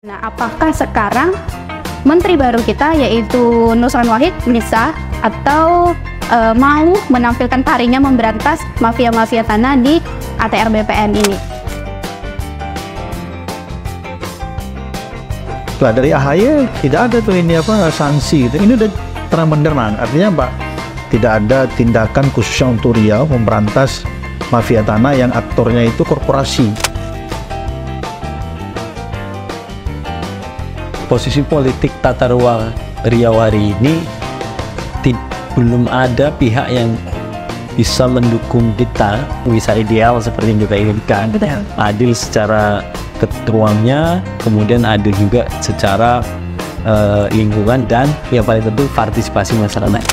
Nah, apakah sekarang menteri baru kita yaitu Nusron Wahid bisa atau mau menampilkan taringnya memberantas mafia-mafia tanah di ATR/BPN ini? Nah, dari AHY tidak ada tuh ini apa sanksi gitu. Ini udah terang benderang. Artinya Pak, tidak ada tindakan khususnya untuk Riau memberantas mafia tanah yang aktornya itu korporasi. Posisi politik tata ruang Riau hari ini belum ada pihak yang bisa mendukung kita, bisa ideal seperti yang kita inginkan. Betul. Adil secara ketuangnya, kemudian adil juga secara lingkungan, dan yang paling penting partisipasi masyarakat.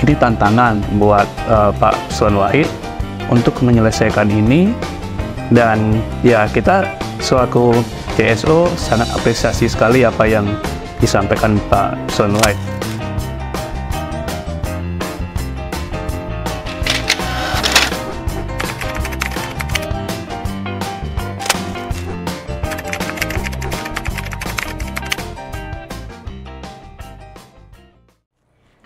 Jadi tantangan buat Pak Nusron Wahid untuk menyelesaikan ini. Dan ya, kita selaku CSO sangat apresiasi sekali apa yang disampaikan Pak Nusron Wahid.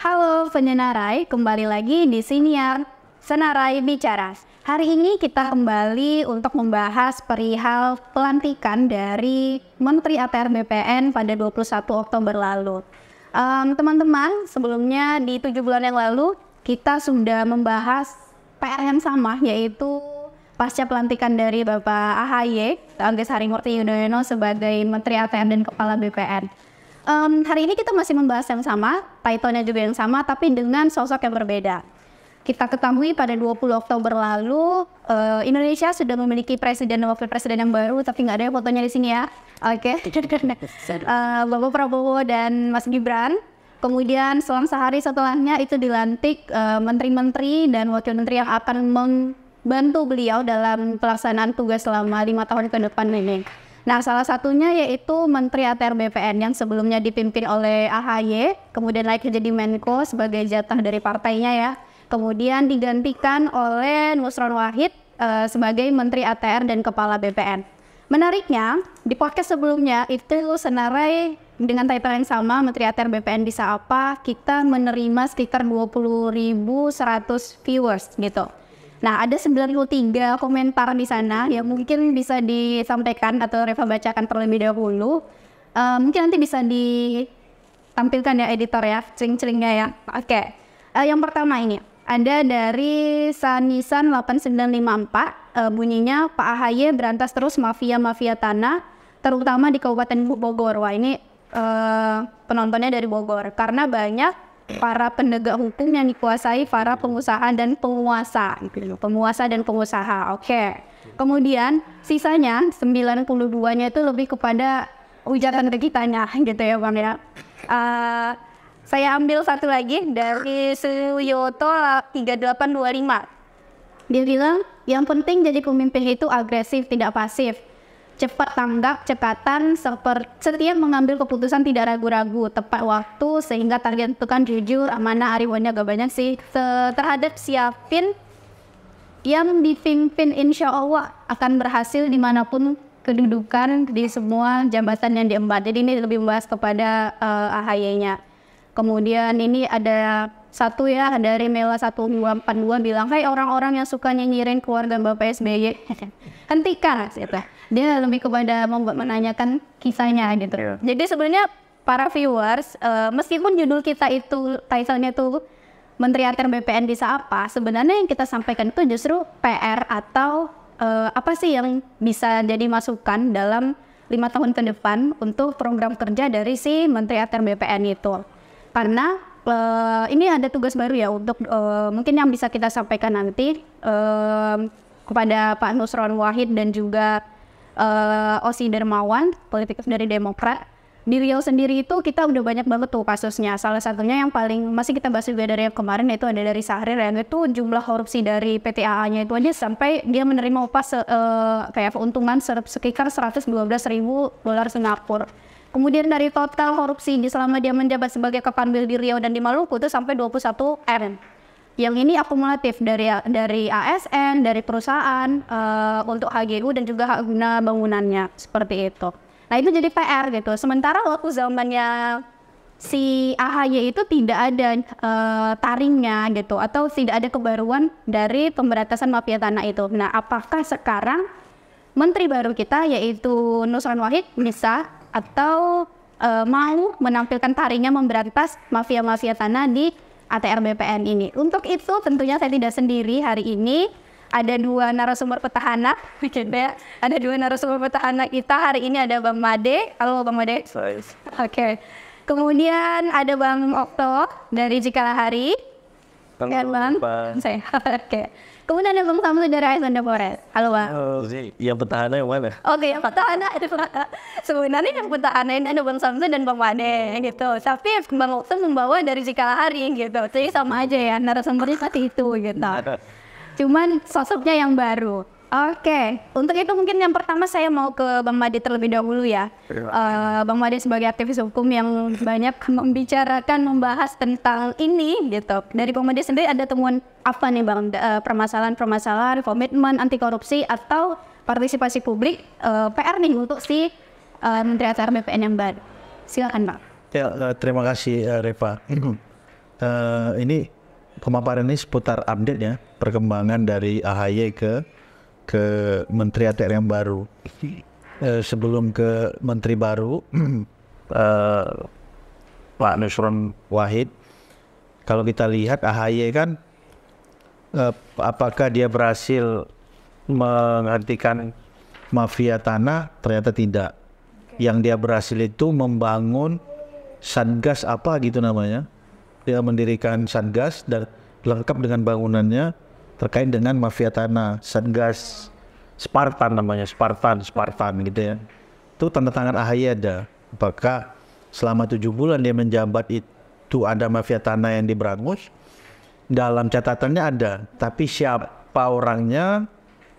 Halo penyenarai, kembali lagi di Siniar Senarai Bicara. Hari ini kita kembali untuk membahas perihal pelantikan dari Menteri ATR/BPN pada 21 Oktober lalu. Teman-teman, sebelumnya di 7 bulan yang lalu kita sudah membahas PR yang sama, yaitu pasca pelantikan dari Bapak AHY, Agus Harimurti Yudhoyono sebagai Menteri ATR dan Kepala BPN. Hari ini kita masih membahas yang sama, title-nya juga yang sama, tapi dengan sosok yang berbeda. Kita ketahui pada 20 Oktober lalu Indonesia sudah memiliki presiden dan wakil presiden yang baru, tapi nggak ada fotonya di sini ya. Oke. Bapak Prabowo dan Mas Gibran. Kemudian selang sehari setelahnya itu dilantik menteri-menteri dan wakil menteri yang akan membantu beliau dalam pelaksanaan tugas selama 5 tahun ke depan ini. Nah, salah satunya yaitu Menteri ATR/BPN yang sebelumnya dipimpin oleh AHY, kemudian naik jadi Menko sebagai jatah dari partainya ya. Kemudian digantikan oleh Nusron Wahid sebagai Menteri ATR dan Kepala BPN. Menariknya, di podcast sebelumnya itu Senarai dengan title yang sama, Menteri ATR BPN bisa apa, kita menerima sekitar 20.100 viewers gitu. Nah, ada 93 komentar di sana yang mungkin bisa disampaikan atau Reva bacakan terlebih dahulu. Mungkin nanti bisa ditampilkan ya editor ya, cering-ceringnya ya. Oke, yang pertama ini. Ada dari Sanisan 8954, bunyinya Pak AHY berantas terus mafia-mafia tanah, terutama di Kabupaten Bogor. Wah, ini penontonnya dari Bogor, karena banyak para penegak hukum yang dikuasai para pengusaha dan penguasa. Oke. Kemudian sisanya 92-nya itu lebih kepada ujaran kebenciannya gitu ya Bang ya. Saya ambil satu lagi dari Suyoto 3825. Dia bilang, yang penting jadi pemimpin itu agresif, tidak pasif. Cepat tanggap, cekatan, setia mengambil keputusan tidak ragu-ragu, tepat waktu, sehingga target itu kan jujur, amanah, ariwannya agak banyak sih. Terhadap siapin yang dipimpin, insya Allah akan berhasil dimanapun kedudukan di semua jabatan yang diemban. Jadi ini lebih membahas kepada AHY-nya. Kemudian ini ada satu ya dari Mela 1242 bilang, "Hai orang-orang yang suka nyinyirin keluarga Bapak SBY, hentikan." Dia lebih kepada menanyakan kisahnya gitu. Yeah. Jadi sebenarnya para viewers, meskipun judul kita itu title-nya tuh Menteri ATR/BPN bisa apa, sebenarnya yang kita sampaikan itu justru PR atau apa sih yang bisa jadi masukan dalam 5 tahun ke depan untuk program kerja dari si Menteri ATR/BPN itu. Karena ini ada tugas baru ya untuk mungkin yang bisa kita sampaikan nanti kepada Pak Nusron Wahid dan juga Osi Dermawan, politikus dari Demokrat. Di Riau sendiri itu kita udah banyak banget tuh kasusnya. Salah satunya yang paling masih kita bahas juga dari yang kemarin, yaitu ada dari Syahril, yang itu jumlah korupsi dari PTAA-nya itu aja sampai dia menerima upah kayak keuntungan sekitar 112.000 dolar Singapura. Kemudian dari total korupsi selama dia menjabat sebagai Kepala BPN di Riau dan di Maluku itu sampai 21 M. Yang ini akumulatif dari ASN, dari perusahaan, untuk HGU dan juga hak guna bangunannya, seperti itu. Nah itu jadi PR gitu. Sementara waktu zamannya si AHY itu tidak ada taringnya gitu, atau tidak ada kebaruan dari pemberantasan mafia tanah itu. Nah apakah sekarang menteri baru kita yaitu Nusron Wahid bisa atau mau menampilkan taringnya memberantas mafia-mafia tanah di ATR/BPN ini? Untuk itu tentunya saya tidak sendiri hari ini. Ada dua narasumber petahana, kita hari ini ada Bang Made. Halo Bang Made. Oke. Okay. Kemudian ada Bang Okto dari Jikalahari. Bang. Saya. Oke. Kemudian ada Bang Samsu dari Eyes on the Forest. Halo Bang. Yang petahana yang mana? Oke, yang petahana ada sebenarnya yang petahana ini ada Bang Samsu dan Bang Made gitu. Tapi Bang Okto membawa dari Jikalahari gitu. Jadi sama aja ya narasumbernya seperti itu gitu. Cuman sosoknya yang baru. Oke, untuk itu mungkin yang pertama saya mau ke Bang Made terlebih dahulu ya. Bang Made sebagai aktivis hukum yang banyak membicarakan, membahas tentang ini gitu. Dari Bang Made sendiri ada temuan apa nih Bang? Permasalahan-permasalahan, komitmen, anti korupsi atau partisipasi publik, PR nih untuk si Menteri ATR/BPN yang baru. Silakan Bang. Ya, terima kasih Reva. Ini pemaparan ini seputar update ya, perkembangan dari AHY ke Menteri ATR yang baru. Sebelum ke Menteri baru, Pak Nusron Wahid, kalau kita lihat AHY kan, apakah dia berhasil menghentikan mafia tanah? Ternyata tidak. Okay. Yang dia berhasil itu membangun satgas apa gitu namanya. Dia mendirikan satgas dan lengkap dengan bangunannya terkait dengan mafia tanah, satgas Spartan namanya, Spartan gitu ya. Itu tanda tangan AHY ada. Apakah selama 7 bulan dia menjabat itu ada mafia tanah yang diberangus? Dalam catatannya ada, tapi siapa orangnya,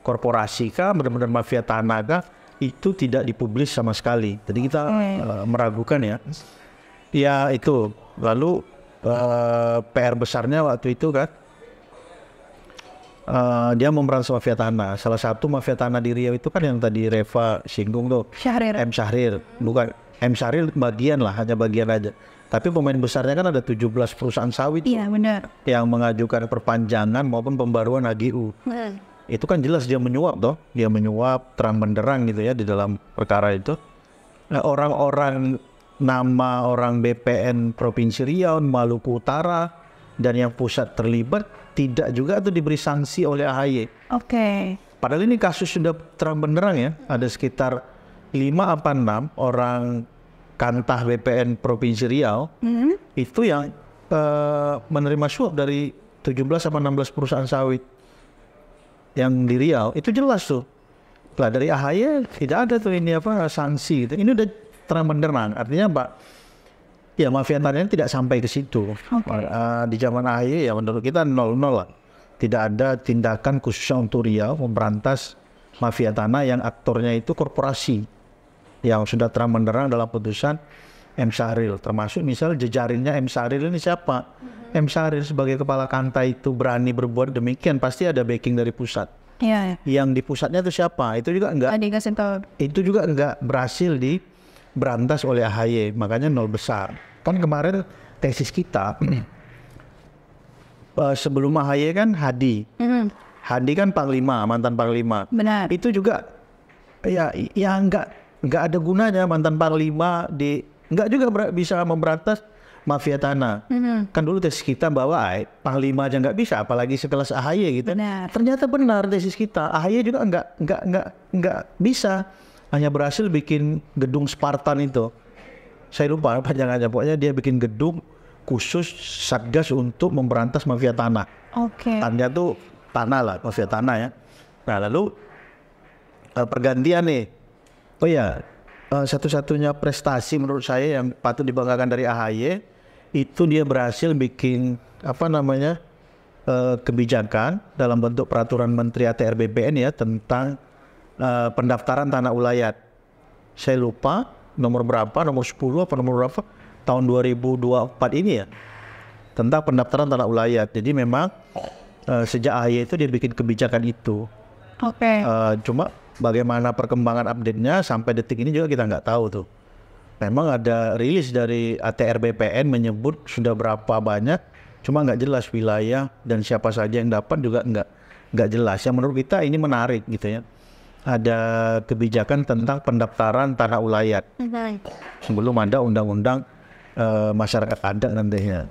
korporasi kah, benar-benar mafia tanah kah, itu tidak dipublis sama sekali. Jadi kita meragukan ya. Ya itu, lalu PR besarnya waktu itu kan dia memberantas mafia tanah. Salah satu mafia tanah di Riau itu kan yang tadi Reva singgung tuh, M. Syahril. Bukan M. Syahril bagian lah, hanya bagian aja. Tapi pemain besarnya kan ada 17 perusahaan sawit. Iya benar. Yang mengajukan perpanjangan maupun pembaruan HGU. Itu kan jelas dia menyuap toh. Dia menyuap terang benderang gitu ya di dalam perkara itu. Nah orang-orang, nama orang BPN Provinsi Riau, Maluku Utara, dan yang pusat terlibat tidak juga itu diberi sanksi oleh AHY. Oke. Okay. Padahal ini kasus sudah terang benderang ya. Ada sekitar 5 apa 6 orang kantah BPN Provinsi Riau itu yang menerima suap dari 17 apa 16 perusahaan sawit yang di Riau. Itu jelas tuh. Nah, dari AHY tidak ada tuh ini apa sanksi. Gitu. Ini udah terang benderang, artinya Pak, ya mafia tanahnya tidak sampai ke situ. Okay. Di zaman AHY ya menurut kita 0-0 lah, tidak ada tindakan khususnya untuk Riau memberantas mafia tanah yang aktornya itu korporasi yang sudah terang benderang dalam putusan M. Syahril, termasuk misal jejarinnya M. Syahril ini siapa? M. Syahril sebagai kepala kanta itu berani berbuat demikian pasti ada backing dari pusat. Yeah. Yang di pusatnya itu siapa? Itu juga enggak. Itu juga enggak berhasil di berantas oleh AHY, makanya 0 besar. Kan kemarin tesis kita sebelum AHY kan Hadi, Hadi kan Panglima, mantan Panglima. Benar. Itu juga ya, ya nggak ada gunanya mantan Panglima di nggak juga bisa memberantas mafia tanah. Kan dulu tesis kita bahwa Panglima aja nggak bisa, apalagi sekelas AHY gitu. Benar. Ternyata benar tesis kita, AHY juga nggak bisa. Hanya berhasil bikin gedung Spartan itu. Saya lupa panjangannya, pokoknya dia bikin gedung khusus satgas untuk memberantas mafia tanah. Oke. Okay. Tandanya tuh tanah lah, mafia tanah ya. Nah lalu pergantian nih. Oh ya, satu-satunya prestasi menurut saya yang patut dibanggakan dari AHY itu dia berhasil bikin apa namanya kebijakan dalam bentuk peraturan Menteri ATR/BPN ya tentang pendaftaran tanah ulayat. Saya lupa nomor berapa, nomor 10 apa nomor berapa tahun 2024 ini ya. tentang pendaftaran tanah ulayat. Jadi memang sejak AHY itu dia bikin kebijakan itu. Oke. Cuma bagaimana perkembangan update-nya sampai detik ini juga kita nggak tahu tuh. Memang ada rilis dari ATR/BPN menyebut sudah berapa banyak, cuma nggak jelas wilayah dan siapa saja yang dapat juga nggak jelas. Yang menurut kita ini menarik gitu ya. Ada kebijakan tentang pendaftaran tanah ulayat sebelum ada undang-undang masyarakat adat nantinya.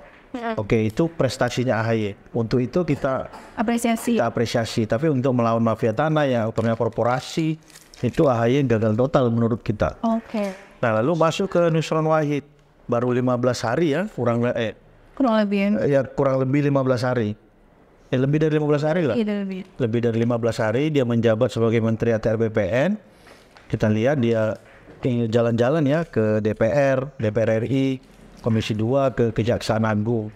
Oke, itu prestasinya AHY. Untuk itu kita apresiasi. Tapi untuk melawan mafia tanah ya, otornya korporasi, itu AHY gagal total menurut kita. Oke. Nah, lalu masuk ke Nusron Wahid, baru 15 hari ya, kurang lebih 15 hari. Lebih dari 15 hari lah. Lebih dari 15 hari dia menjabat sebagai Menteri ATR/BPN. Kita lihat dia jalan-jalan ya ke DPR, DPR RI, Komisi 2, ke Kejaksaan Agung.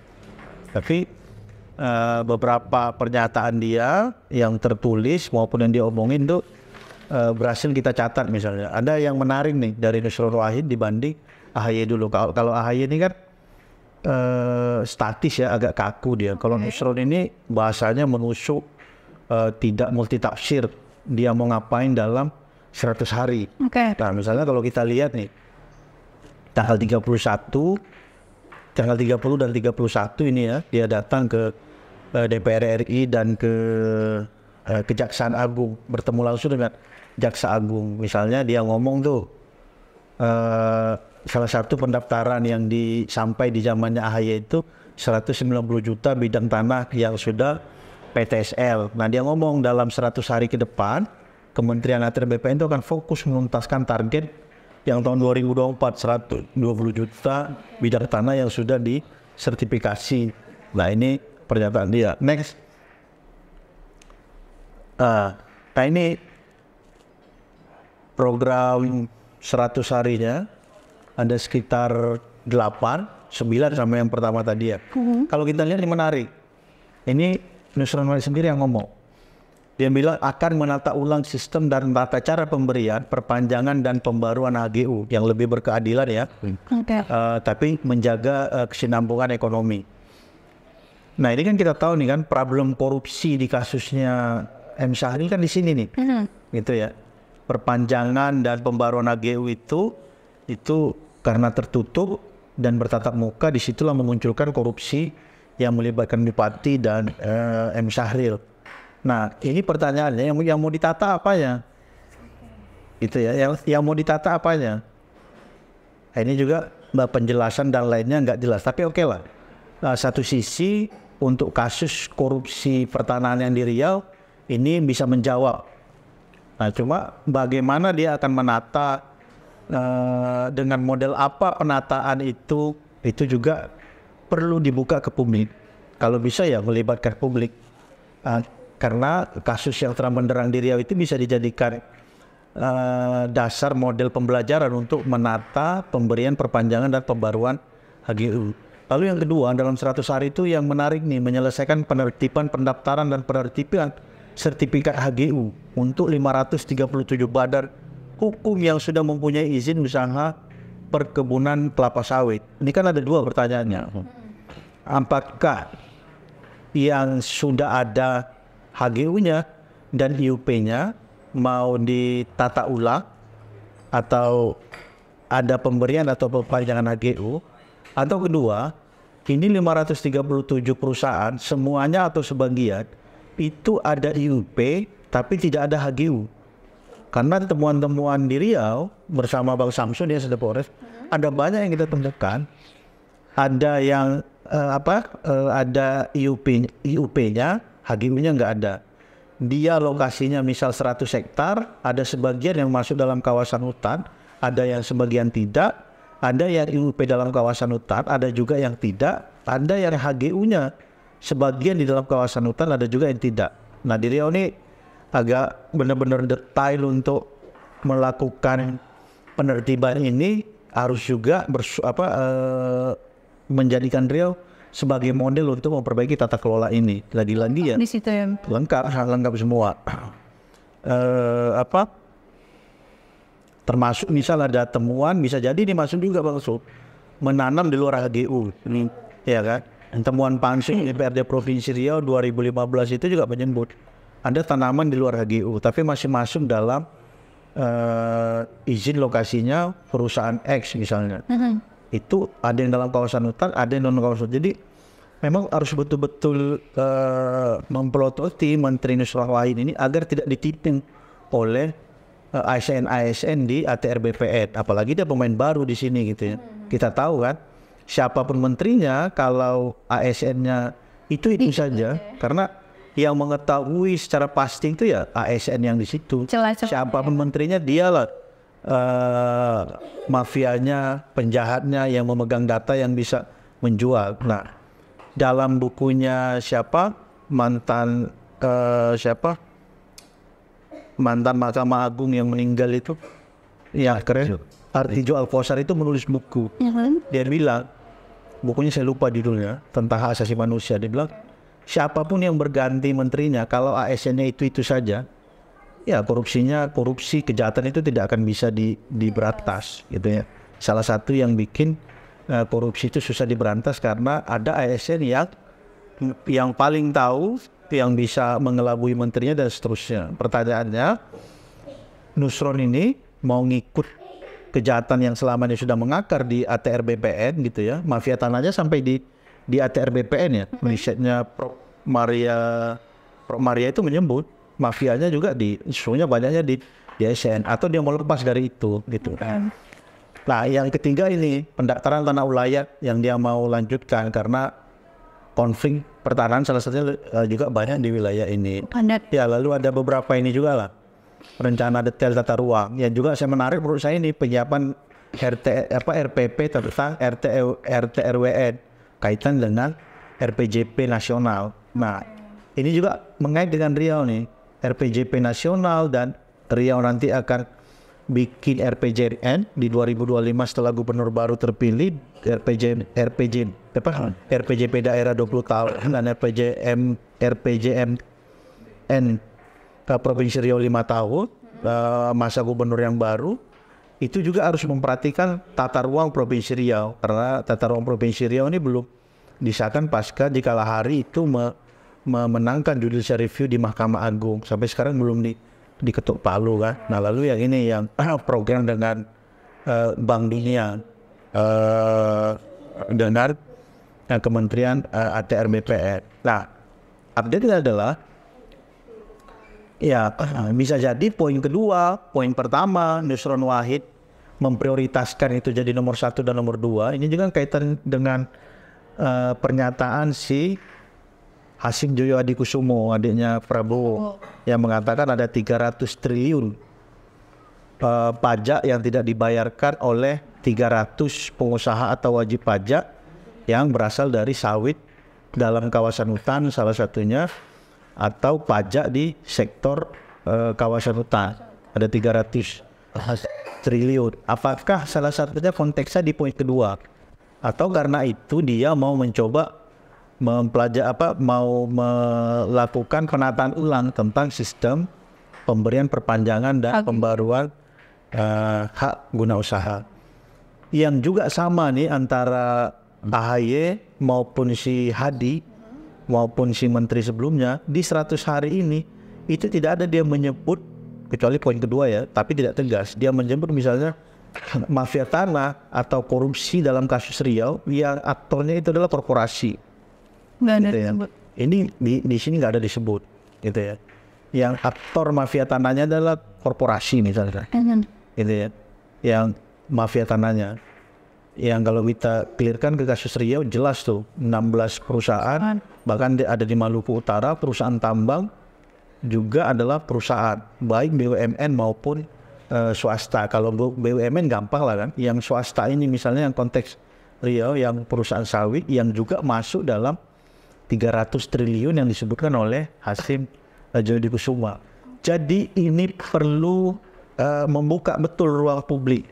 Tapi beberapa pernyataan dia yang tertulis maupun yang diomongin tuh berhasil kita catat misalnya. Ada yang menarik nih dari Nusron Wahid dibanding AHY dulu. Kalau AHY ini kan statis ya, agak kaku dia. Kalau Nusron ini bahasanya menusuk, tidak multitafsir. Dia mau ngapain dalam 100 hari. Nah, misalnya kalau kita lihat nih, tanggal 30 dan 31 ini ya, dia datang ke DPR RI dan ke Kejaksaan Agung, bertemu langsung dengan Jaksa Agung. Misalnya dia ngomong tuh, salah satu pendaftaran yang sampai di zamannya AHY itu 190 juta bidang tanah yang sudah PTSL. Nah, dia ngomong dalam 100 hari ke depan, Kementerian ATR/BPN itu akan fokus menuntaskan target yang tahun 2024, 120 juta bidang tanah yang sudah disertifikasi. Nah, ini pernyataan dia. Next. Nah, ini program 100 harinya. Ada sekitar 8, 9 sama yang pertama tadi ya. Kalau kita lihat ini menarik. Ini Nusron Wahid sendiri yang ngomong. Dia bilang akan menata ulang sistem dan tata cara pemberian, perpanjangan dan pembaruan HGU yang lebih berkeadilan ya. Tapi menjaga kesinambungan ekonomi. Nah, ini kan kita tahu nih kan problem korupsi di kasusnya M. Syahril kan di sini nih. Gitu ya. Perpanjangan dan pembaruan HGU itu karena tertutup dan bertatap muka, disitulah memunculkan korupsi yang melibatkan Bupati dan M. Syahril. Nah, ini pertanyaannya, yang mau ditata apanya? Gitu ya, yang mau ditata apanya? Nah, ini juga penjelasan dan lainnya nggak jelas, tapi oke lah. Nah, satu sisi untuk kasus korupsi pertanahan yang di Riau, ini bisa menjawab. Nah, cuma bagaimana dia akan menata, dengan model apa penataan itu juga perlu dibuka ke publik. Kalau bisa ya melibatkan publik, karena kasus yang terang benderang di Riau itu bisa dijadikan dasar model pembelajaran untuk menata pemberian, perpanjangan dan pembaruan HGU. Lalu yang kedua, dalam 100 hari itu yang menarik nih, menyelesaikan penertiban pendaftaran dan penertiban sertifikat HGU untuk 537 badan hukum yang sudah mempunyai izin usaha perkebunan kelapa sawit. Ini kan ada dua pertanyaannya. Apakah yang sudah ada HGU-nya dan IUP-nya mau ditata ulang, atau ada pemberian atau perpanjangan HGU? Atau kedua, ini 537 perusahaan semuanya atau sebagian itu ada IUP tapi tidak ada HGU. Karena temuan-temuan di Riau bersama Bang Samsun ya, Eyes on the Forest, ada banyak yang kita temukan. Ada yang ada IUP-nya, HGU-nya nggak ada. Dia lokasinya misal 100 hektar, ada sebagian yang masuk dalam kawasan hutan, ada yang sebagian tidak, ada yang IUP dalam kawasan hutan, ada juga yang tidak, ada yang HGU-nya sebagian di dalam kawasan hutan, ada juga yang tidak. Nah, di Riau ini agak benar-benar detail untuk melakukan penertiban ini, harus juga menjadikan Riau sebagai model untuk memperbaiki tata kelola ini. Lagi-lagi ya, lengkap semua. Termasuk misal ada temuan, bisa jadi dimasuk juga Bang Sub, menanam di luar HGU, ya kan? Temuan Pansus DPRD Provinsi Riau 2015 itu juga menyebut ada tanaman di luar HGU tapi masih masuk dalam izin lokasinya perusahaan X misalnya. Itu ada yang dalam kawasan hutan, ada yang non kawasan. Jadi memang harus betul-betul mempelototi Menteri Nusron Wahid ini agar tidak ditipu oleh ASN-ASN di ATR/BPN. Apalagi dia pemain baru di sini gitu ya. Kita tahu kan siapapun menterinya kalau ASN-nya itu saja karena yang mengetahui secara pasti itu ya ASN yang di situ. Siapapun menterinya dialah mafianya, penjahatnya yang memegang data yang bisa menjual. Nah, dalam bukunya siapa mantan Mahkamah Agung yang meninggal itu, ya keren, Artijo Alfosar itu menulis buku. Dia bilang, bukunya saya lupa judulnya, tentang hak asasi manusia. Dia bilang siapapun yang berganti menterinya kalau ASN-nya itu saja, ya korupsi kejahatan itu tidak akan bisa diberantas gitu ya. Salah satu yang bikin korupsi itu susah diberantas karena ada ASN yang paling tahu, yang bisa mengelabui menterinya dan seterusnya. Pertanyaannya, Nusron ini mau ngikut kejahatan yang selama ini sudah mengakar di ATR/BPN gitu ya, mafia tanahnya sampai di ATR/BPN ya. Risetnya Prof Maria itu menyebut mafianya juga isunya banyaknya di ASN atau dia mau lepas dari itu gitu kan. Nah yang ketiga ini pendaftaran tanah ulayat yang dia mau lanjutkan karena konflik pertahanan salah satunya juga banyak di wilayah ini. Ya lalu ada beberapa ini juga lah rencana detail tata ruang yang juga saya menarik menurut saya ini penyiapan RPP tentang RTRWN kaitan dengan RPJP nasional. Nah ini juga mengait dengan Riau nih, RPJP nasional, dan Riau nanti akan bikin RPJN di 2025 setelah gubernur baru terpilih. RPJP daerah 20 tahun dan RPJMN Provinsi Riau 5 tahun masa gubernur yang baru itu juga harus memperhatikan tata ruang Provinsi Riau karena tata ruang Provinsi Riau ini belum disahkan pasca Jikalahari itu memenangkan judicial review di Mahkamah Agung, sampai sekarang belum diketuk palu kan. Nah lalu yang ini yang program dengan Bank Dunia dengan Kementerian ATR/BPN. Nah update adalah ya bisa jadi poin kedua, poin pertama Nusron Wahid memprioritaskan itu jadi nomor satu dan nomor dua. Ini juga kaitan dengan pernyataan si Hashim Djojohadikusumo, adiknya Prabowo, yang mengatakan ada 300 triliun pajak yang tidak dibayarkan oleh 300 pengusaha atau wajib pajak yang berasal dari sawit dalam kawasan hutan salah satunya atau pajak di sektor kawasan hutan. Ada 300 triliun. Apakah salah satunya konteksnya di poin kedua? Atau karena itu dia mau mencoba melakukan penataan ulang tentang sistem pemberian perpanjangan dan pembaruan hak guna usaha. Yang juga sama nih antara AHY maupun si Hadi maupun si menteri sebelumnya, di 100 hari ini itu tidak ada dia menyebut, kecuali poin kedua ya, tapi tidak tegas. Dia menyebut misalnya mafia tanah atau korupsi dalam kasus Riau yang aktornya itu adalah korporasi. Gitu ya. Ini di sini nggak ada disebut, gitu ya. Yang aktor mafia tanahnya adalah korporasi misalnya, gitu ya. Yang mafia tanahnya, yang kalau kita clearkan ke kasus Riau jelas tuh 16 perusahaan, bahkan ada di Maluku Utara perusahaan tambang juga adalah perusahaan baik BUMN maupun swasta. Kalau BUMN gampang lah kan. Yang swasta ini misalnya yang konteks Riau yang perusahaan sawit yang juga masuk dalam 300 triliun yang disebutkan oleh Hashim Djojohadikusumo. Jadi ini perlu membuka betul ruang publik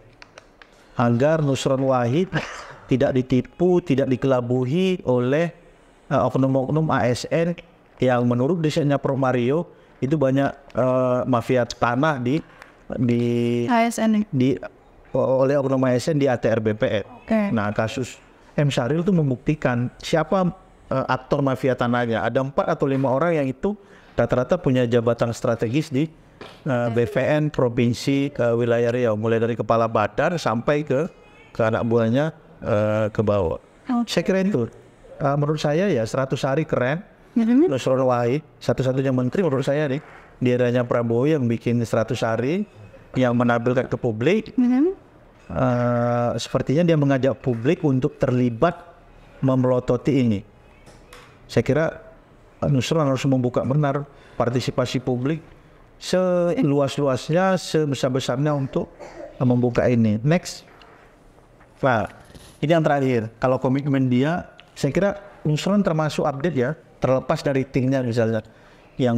agar Nusron Wahid tidak ditipu, tidak dikelabuhi oleh oknum-oknum ASN yang menurut desainnya Prof Mario itu banyak mafia tanah di ASN oleh oknum ASN di ATR/BPN. Nah kasus M. Syahril itu membuktikan siapa aktor mafia tanahnya. Ada 4 atau 5 orang yang itu rata-rata punya jabatan strategis di BPN provinsi ke wilayah Riau, mulai dari kepala badar sampai ke anak buahnya ke bawah. Saya kira itu. Menurut saya ya 100 hari keren. Nusron Wahid satu-satunya menteri menurut saya nih di eranya Prabowo yang bikin 100 hari yang menampilkan ke publik. Sepertinya dia mengajak publik untuk terlibat memelototi ini. Saya kira Nusron harus membuka benar partisipasi publik seluas-luasnya, sebesar-besarnya untuk membuka ini. Next. Nah, ini yang terakhir. Kalau komitmen dia, saya kira Nusron termasuk update ya, terlepas dari timnya misalnya yang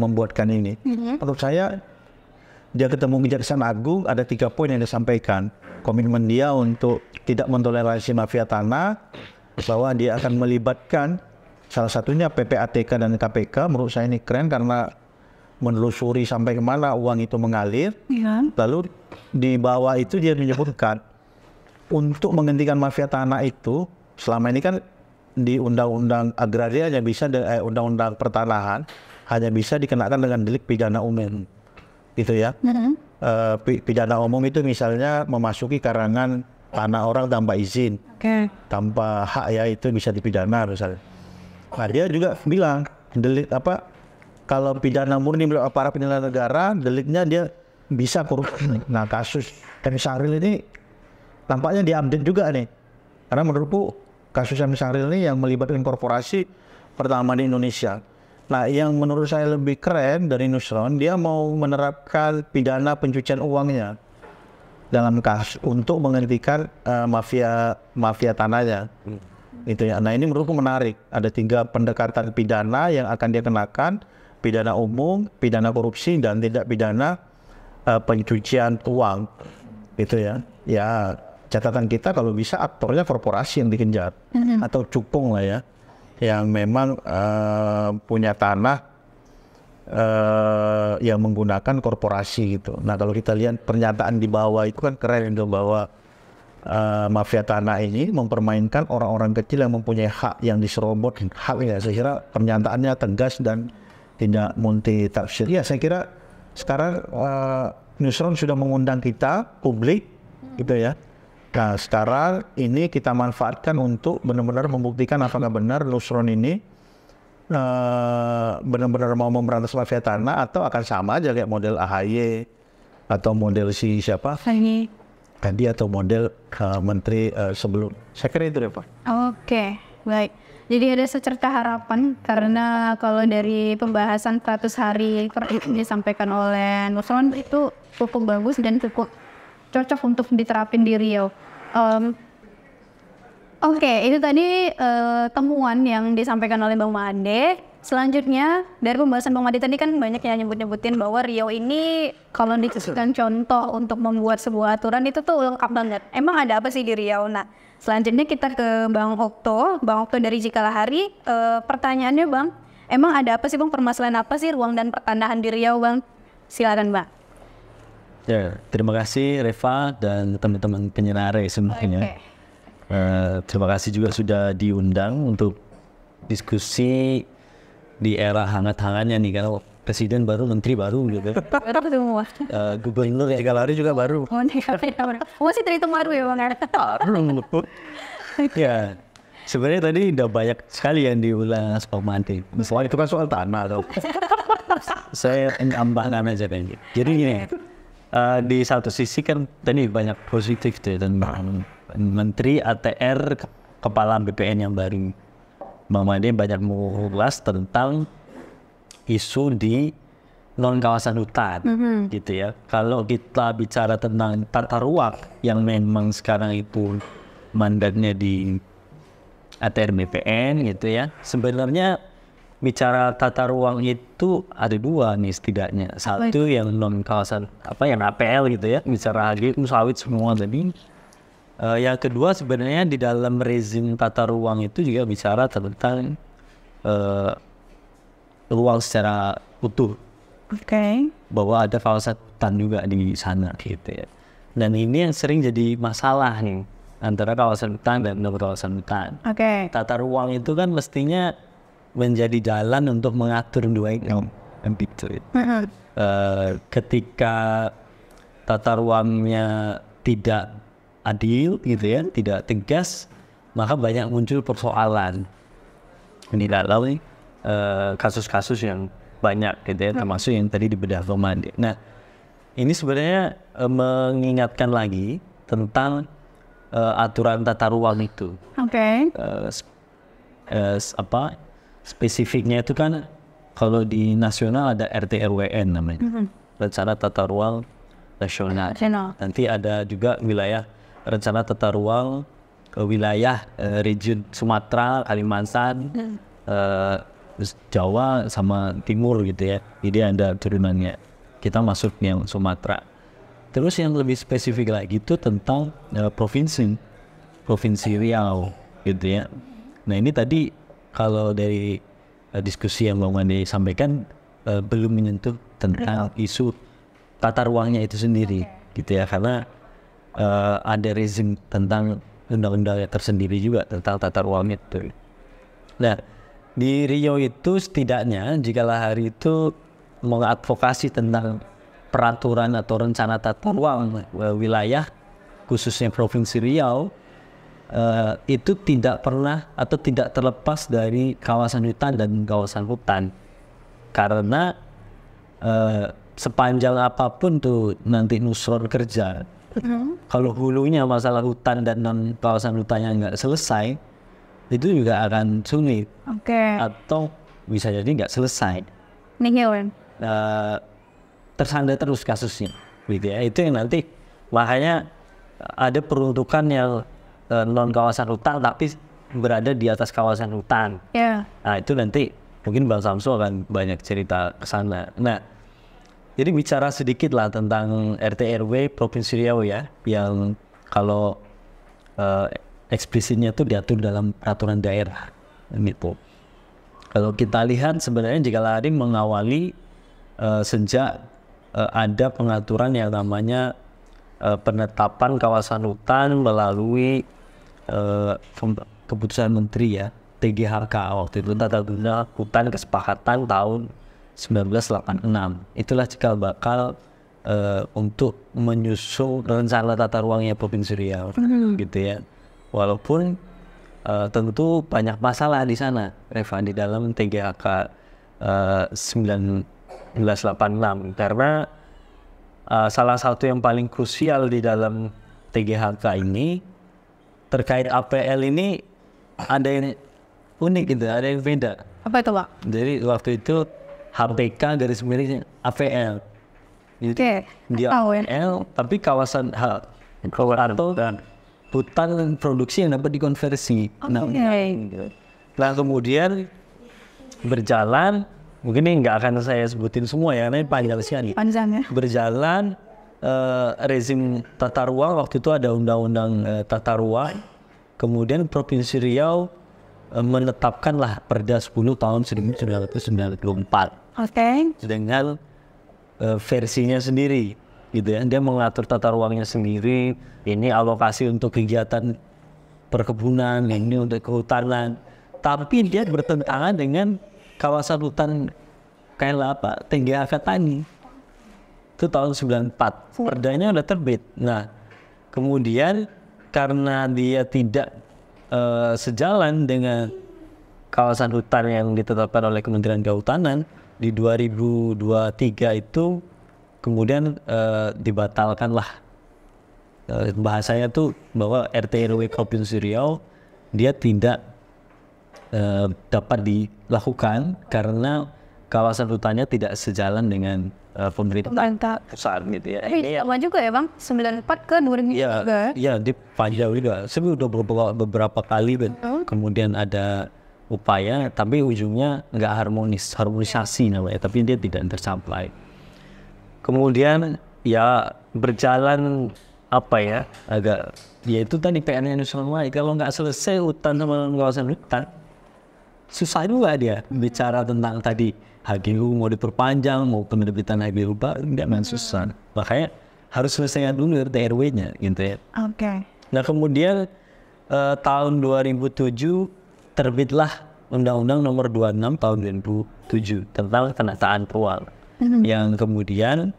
membuatkan ini. Menurut saya, dia ketemu Kejaksaan Agung, ada 3 poin yang disampaikan. Komitmen dia untuk tidak mentoleransi mafia tanah, bahwa dia akan melibatkan salah satunya PPATK dan KPK. Menurut saya ini keren karena menelusuri sampai kemana uang itu mengalir, lalu di bawah itu dia menyebutkan untuk menghentikan mafia tanah itu selama ini kan di undang-undang agraria hanya bisa undang-undang pertanahan hanya bisa dikenakan dengan delik pidana umum gitu ya. Pidana umum itu misalnya memasuki karangan tanah orang tanpa izin, tanpa hak ya, itu bisa dipidana misalnya. Nah, dia juga bilang delik apa, kalau pidana murni para pidana negara, deliknya dia bisa korupsi. Nah, kasus M. Syahril ini tampaknya diupdate juga nih. Karena menurutku kasus M. Syahril ini yang melibatkan korporasi pertama di Indonesia. Nah, yang menurut saya lebih keren dari Nusron, dia mau menerapkan pidana pencucian uangnya dalam kasus untuk menghentikan mafia tanahnya. Gitu ya. Nah, ini menurutku menarik. Ada 3 pendekatan pidana yang akan dia kenakan. Pidana umum, pidana korupsi, dan tindak pidana pencucian uang, gitu ya. Ya, catatan kita kalau bisa aktornya korporasi yang dikejar, atau cukung lah ya, yang memang punya tanah yang menggunakan korporasi gitu. Nah, kalau kita lihat pernyataan di bawah itu kan keren itu, bahwa mafia tanah ini mempermainkan orang-orang kecil yang mempunyai hak yang diserobot haknya. Saya kira pernyataannya tegas dan tidak multi tafsir. Ya, saya kira sekarang Nusron sudah mengundang kita, publik, gitu ya. Nah, sekarang ini kita manfaatkan untuk benar-benar membuktikan apakah benar Nusron ini benar-benar mau memberantas mafia tanah, atau akan sama aja kayak model AHY atau model si siapa? Tadi atau model menteri sebelum. Saya kira itu deh, Pak. Oke, baik. Jadi ada secerca harapan, karena kalau dari pembahasan 100 hari disampaikan oleh Nusron itu cukup bagus dan cukup cocok untuk diterapin di Riau. Oke, itu tadi temuan yang disampaikan oleh Bang Made. Selanjutnya dari pembahasan Bang Made tadi kan banyak yang nyebut-nyebutin bahwa Riau ini kalau dijadikan contoh untuk membuat sebuah aturan itu tuh lengkap banget. Emang ada apa sih di Riau? Nah, selanjutnya kita ke Bang Okto. Bang Okto dari Jikalahari. Pertanyaannya, Bang, emang ada apa sih, Bang? Permasalahan apa sih ruang dan pertanahan di Riau, Bang? Silakan, Bang. Ya, terima kasih Reva dan teman-teman penyinare semuanya. Terima kasih juga sudah diundang untuk diskusi di era hangat-hangatnya nih, karena presiden baru, menteri baru gitu. Gubernur Jikalahari juga baru. Masih terhitung baru ya, Bang? Ya, sebenarnya tadi udah banyak sekali yang diulang Pak Made. Soal itu kan soal tanah atau saya tambahkan aja tadi. Jadi gini, di satu sisi kan tadi banyak positif tuh, dan menteri ATR kepala BPN yang baru, Bang Made banyak mengulas tentang isu di non kawasan hutan, gitu ya. Kalau kita bicara tentang tata ruang yang memang sekarang itu mandatnya di ATR/BPN gitu ya. Sebenarnya bicara tata ruang itu ada 2 nih setidaknya. Satu yang non kawasan apa yang APL gitu ya, bicara HGU sawit semua tadi. Yang kedua sebenarnya di dalam rezim tata ruang itu juga bicara tentang ruang secara utuh, bahwa ada kawasan hutan juga di sana gitu ya. Dan ini yang sering jadi masalah nih antara kawasan hutan dan non kawasan hutan. Oke. Tata ruang itu kan mestinya menjadi jalan untuk mengatur dua itu. Ketika tata ruangnya tidak adil gitu ya, tidak tegas, maka banyak muncul persoalan di dalam kasus-kasus yang banyak gitu ya, termasuk yang tadi di bedah komando. Nah, ini sebenarnya mengingatkan lagi tentang aturan tata ruang itu. Oke. Spesifiknya itu kan kalau di nasional ada RTRWN namanya, rencana tata ruang nasional. Nanti ada juga wilayah rencana tata ruang wilayah region Sumatera, Kalimantan, Jawa sama Timur gitu ya. Jadi ada turunannya. Kita masuk yang Sumatera. Terus yang lebih spesifik lagi itu tentang provinsi Riau gitu ya. Nah ini tadi kalau dari diskusi yang Bang Wandi sampaikan belum menyentuh tentang isu tata ruangnya itu sendiri gitu ya, karena ada rezim tentang undang-undangnya tersendiri juga tentang tata ruang itu. Nah di Riau itu setidaknya Jikalahari itu mengadvokasi tentang peraturan atau rencana tata ruang wilayah khususnya provinsi Riau itu tidak pernah atau tidak terlepas dari kawasan hutan dan kawasan hutan, karena sepanjang apapun tuh nanti Nusron kerja, kalau hulunya masalah hutan dan non kawasan hutannya nggak selesai, itu juga akan sulit. Atau bisa jadi nggak selesai. Tersandar terus kasusnya, gitu ya. Itu yang nanti makanya ada peruntukan yang non kawasan hutan tapi berada di atas kawasan hutan. Nah itu nanti mungkin Bang Samsul akan banyak cerita kesana. Nah jadi bicara sedikit lah tentang RT/RW Provinsi Riau ya, yang kalau eksplisitnya itu diatur dalam peraturan daerah. Kalau kita lihat sebenarnya Jikalahari mengawali sejak ada pengaturan yang namanya penetapan kawasan hutan melalui keputusan menteri ya, TGHK waktu itu, Tata Guna Hutan Kesepakatan tahun 1986. Itulah cikal bakal untuk menyusul rencana tata ruangnya Provinsi Riau gitu ya. Walaupun tentu banyak masalah di sana, Reva, di dalam TGHK 1986, karena salah satu yang paling krusial di dalam TGHK ini terkait APL ini ada yang unik gitu, ada yang beda. Apa itu, Pak? Jadi waktu itu HPK garis miring APL. Dia APL tapi kawasan atau hutan produksi yang dapat dikonversi. Nah kemudian berjalan, mungkin ini nggak akan saya sebutin semua ya, karena panjang sekali. Berjalan rezim tata ruang, waktu itu ada undang-undang tata ruang. Kemudian Provinsi Riau menetapkanlah Perda 10 tahun 1994 dengan versinya sendiri gitu ya. Dia mengatur tata ruangnya sendiri, ini alokasi untuk kegiatan perkebunan, ini untuk kehutanan, tapi dia bertentangan dengan kawasan hutan kayak apa, TGHK Tani itu tahun 94, perdanya udah terbit. Nah kemudian karena dia tidak sejalan dengan kawasan hutan yang ditetapkan oleh Kementerian Kehutanan di 2023 itu, kemudian dibatalkanlah. Bahasanya tuh bahwa RT/RW Provinsi Riau dia tidak dapat dilakukan karena kawasan hutannya tidak sejalan dengan pemerintah pusat gitu ya. Ini sama juga ya Bang, 94 ke 2003. Iya, dipanjang juga. Sebenarnya udah beberapa kali kemudian ada upaya, tapi ujungnya nggak harmonisasi namanya, tapi dia tidak tercapai. Kemudian ya berjalan apa ya, agak yaitu tadi PR-nya Nusron Wahid, kalau nggak selesai hutan sama kawasan hutan susah juga dia bicara tentang tadi HGU mau diperpanjang, mau penerbitan HGU baru, tidak main susah. Makanya harus selesaikan dulu RT/RW-nya gitu ya. Nah kemudian tahun 2007 terbitlah Undang-Undang Nomor 26 Tahun 2007 tentang penataan ruang, yang kemudian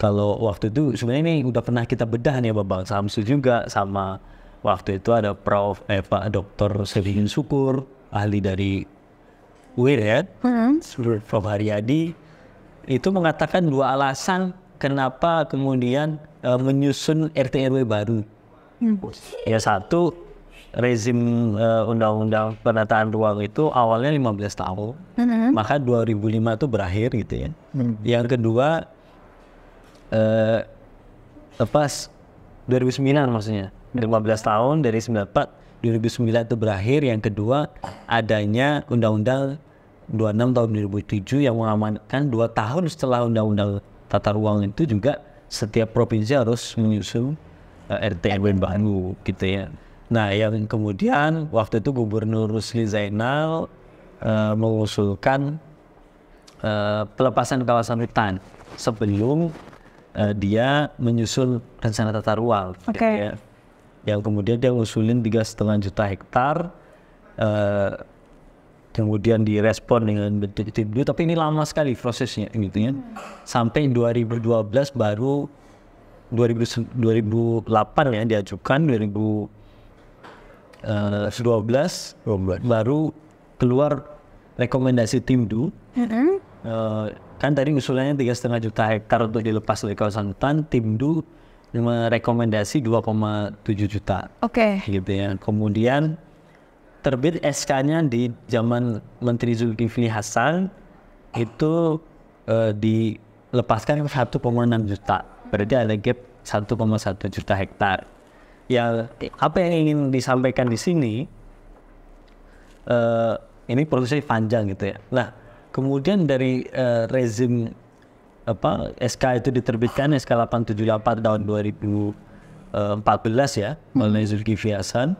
kalau waktu itu sebenarnya ini udah pernah kita bedah nih ya Bang Samsu juga, sama waktu itu ada Prof Pak Dr. Selihin Syukur, ahli dari UIR ya, Prof Haryadi, itu mengatakan dua alasan kenapa kemudian menyusun RTRW baru. Ya satu, rezim undang-undang penataan ruang itu awalnya 15 tahun, maka 2005 itu berakhir gitu ya. Yang kedua, lepas 2009 maksudnya, 15 tahun dari 94, 2009 itu berakhir. Yang kedua, adanya undang-undang 26 tahun 2007 yang mengamankan 2 tahun setelah undang-undang tata ruang itu juga setiap provinsi harus menyusun RTRW baru gitu ya. Nah yang kemudian waktu itu Gubernur Rusli Zainal mengusulkan pelepasan kawasan hutan sebelum dia menyusun rencana tata ruang. Okay. Ya. Yang kemudian dia usulin 3,5 juta hektar, kemudian direspon dengan Ditjen, tapi ini lama sekali prosesnya gitu ya. Sampai 2012 baru 2008 ya diajukan, 2012 baru keluar rekomendasi Timdu. Kan tadi usulannya 3,5 juta hektar untuk dilepas dari kawasan hutan, Timdu rekomendasi 2,7 juta. Oke. Gitu ya. Kemudian terbit SK-nya di zaman Menteri Zulkifli Hasan itu dilepaskan 1,6 juta. Berarti ada gap 1,1 juta hektar. Ya, apa yang ingin disampaikan di sini, ini prosesnya panjang gitu ya. Nah, kemudian dari rezim apa SK itu diterbitkan, SK 878 tahun 2014 ya, oleh Zulkifli Hasan.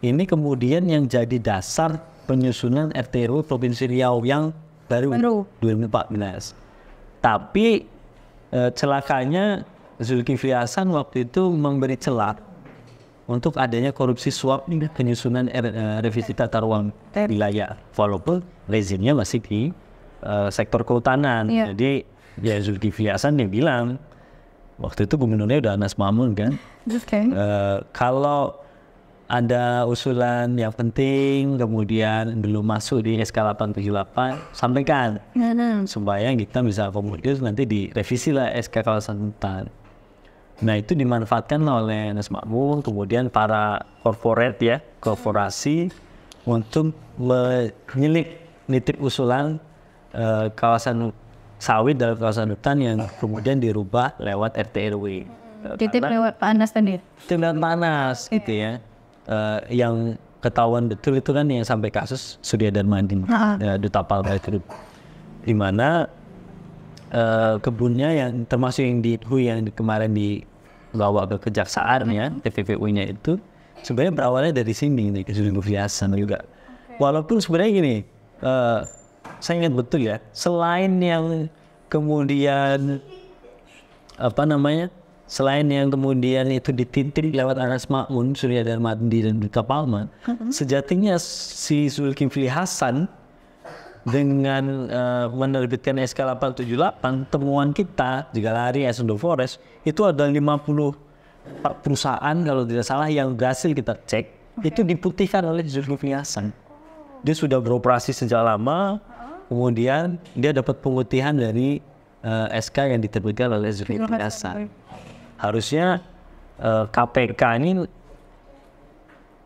Ini kemudian yang jadi dasar penyusunan RTRW Provinsi Riau yang baru 2014. Tapi celakanya Zulkifli Hasan waktu itu memberi celah untuk adanya korupsi suap penyusunan revisi tata ruang wilayah, walaupun rezimnya masih di sektor kehutanan. Yeah. Jadi ya Zulkifli Hasan yang bilang, waktu itu gubernurnya udah Anas Maamun kan, kalau ada usulan yang penting kemudian belum masuk di SK 878 sampaikan, supaya kita bisa komunikasi nanti direvisi lah SK kawasan hutan. Nah itu dimanfaatkan oleh Anas Maamun, kemudian para korporat ya, korporasi untuk menitip usulan kawasan sawit dalam kawasan hutan yang kemudian dirubah lewat RTRW. Titip lewat Pak Anas tadi. Titip lewat Pak Anas gitu ya. Yang ketahuan betul itu kan yang sampai kasus Surya Darmadi, Duta Palma itu, di mana kebunnya yang termasuk yang di DHU yang kemarin dibawa ke kejaksaan ya, TPPU-nya itu sebenarnya berawalnya dari sini nih, Zulkifli Hasan juga. Walaupun sebenarnya gini, saya ingat betul ya, selain yang kemudian apa namanya, selain yang kemudian itu dititip lewat Anas Maamun, Surya Darmadi dan Duta Palma, sejatinya si Zulkifli Hasan dengan menerbitkan SK 878, temuan kita Jikalahari, Eyes on the Forest, itu ada 50 perusahaan kalau tidak salah yang berhasil kita cek, itu diputihkan oleh Zulkifli Hasan. Dia sudah beroperasi sejak lama, kemudian dia dapat pemutihan dari SK yang diterbitkan oleh Zulkifli Hasan. Harusnya KPK ini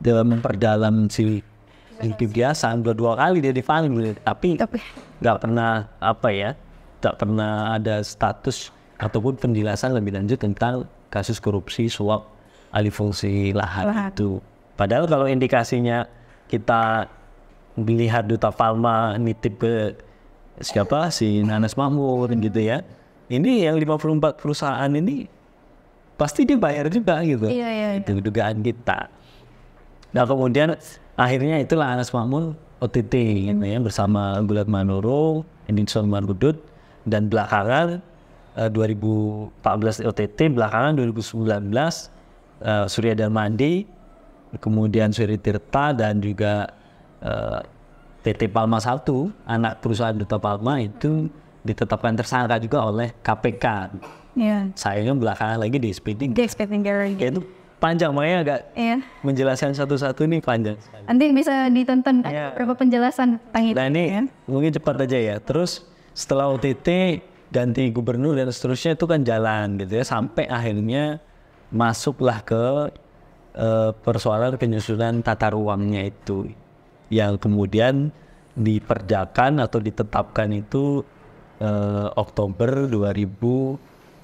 dalam memperdalam si Zulkifli Hasan, dua kali dia dipanggil, tapi nggak pernah apa ya, nggak pernah ada status ataupun penjelasan lebih lanjut tentang kasus korupsi suap alih fungsi lahan itu. Padahal kalau indikasinya kita melihat Duta Palma nitip ke siapa, si Anas Maamun gitu ya, ini yang 54 perusahaan ini pasti dibayar juga gitu. Itu dugaan kita. Nah kemudian akhirnya itulah Anas Maamun OTT gitu ya, bersama Gulat Manurung, Nusron Wahid, dan belakangan 2014 OTT, belakangan 2019 Surya Darmadi, kemudian Suri Tirta, dan juga TT Palma 1, anak perusahaan Duta Palma itu ditetapkan tersangka juga oleh KPK. Yeah. Sayangnya belakangan lagi di SP3. Di SP3. Itu panjang, makanya agak menjelaskan satu-satu nih panjang. Nanti bisa ditonton beberapa penjelasan tentang itu. Nah ini mungkin cepat aja ya. Terus setelah OTT, ganti gubernur dan seterusnya itu kan jalan gitu ya. Sampai akhirnya masuklah ke persoalan penyusunan tata ruangnya itu. Yang kemudian diperjakan atau ditetapkan itu Oktober 2018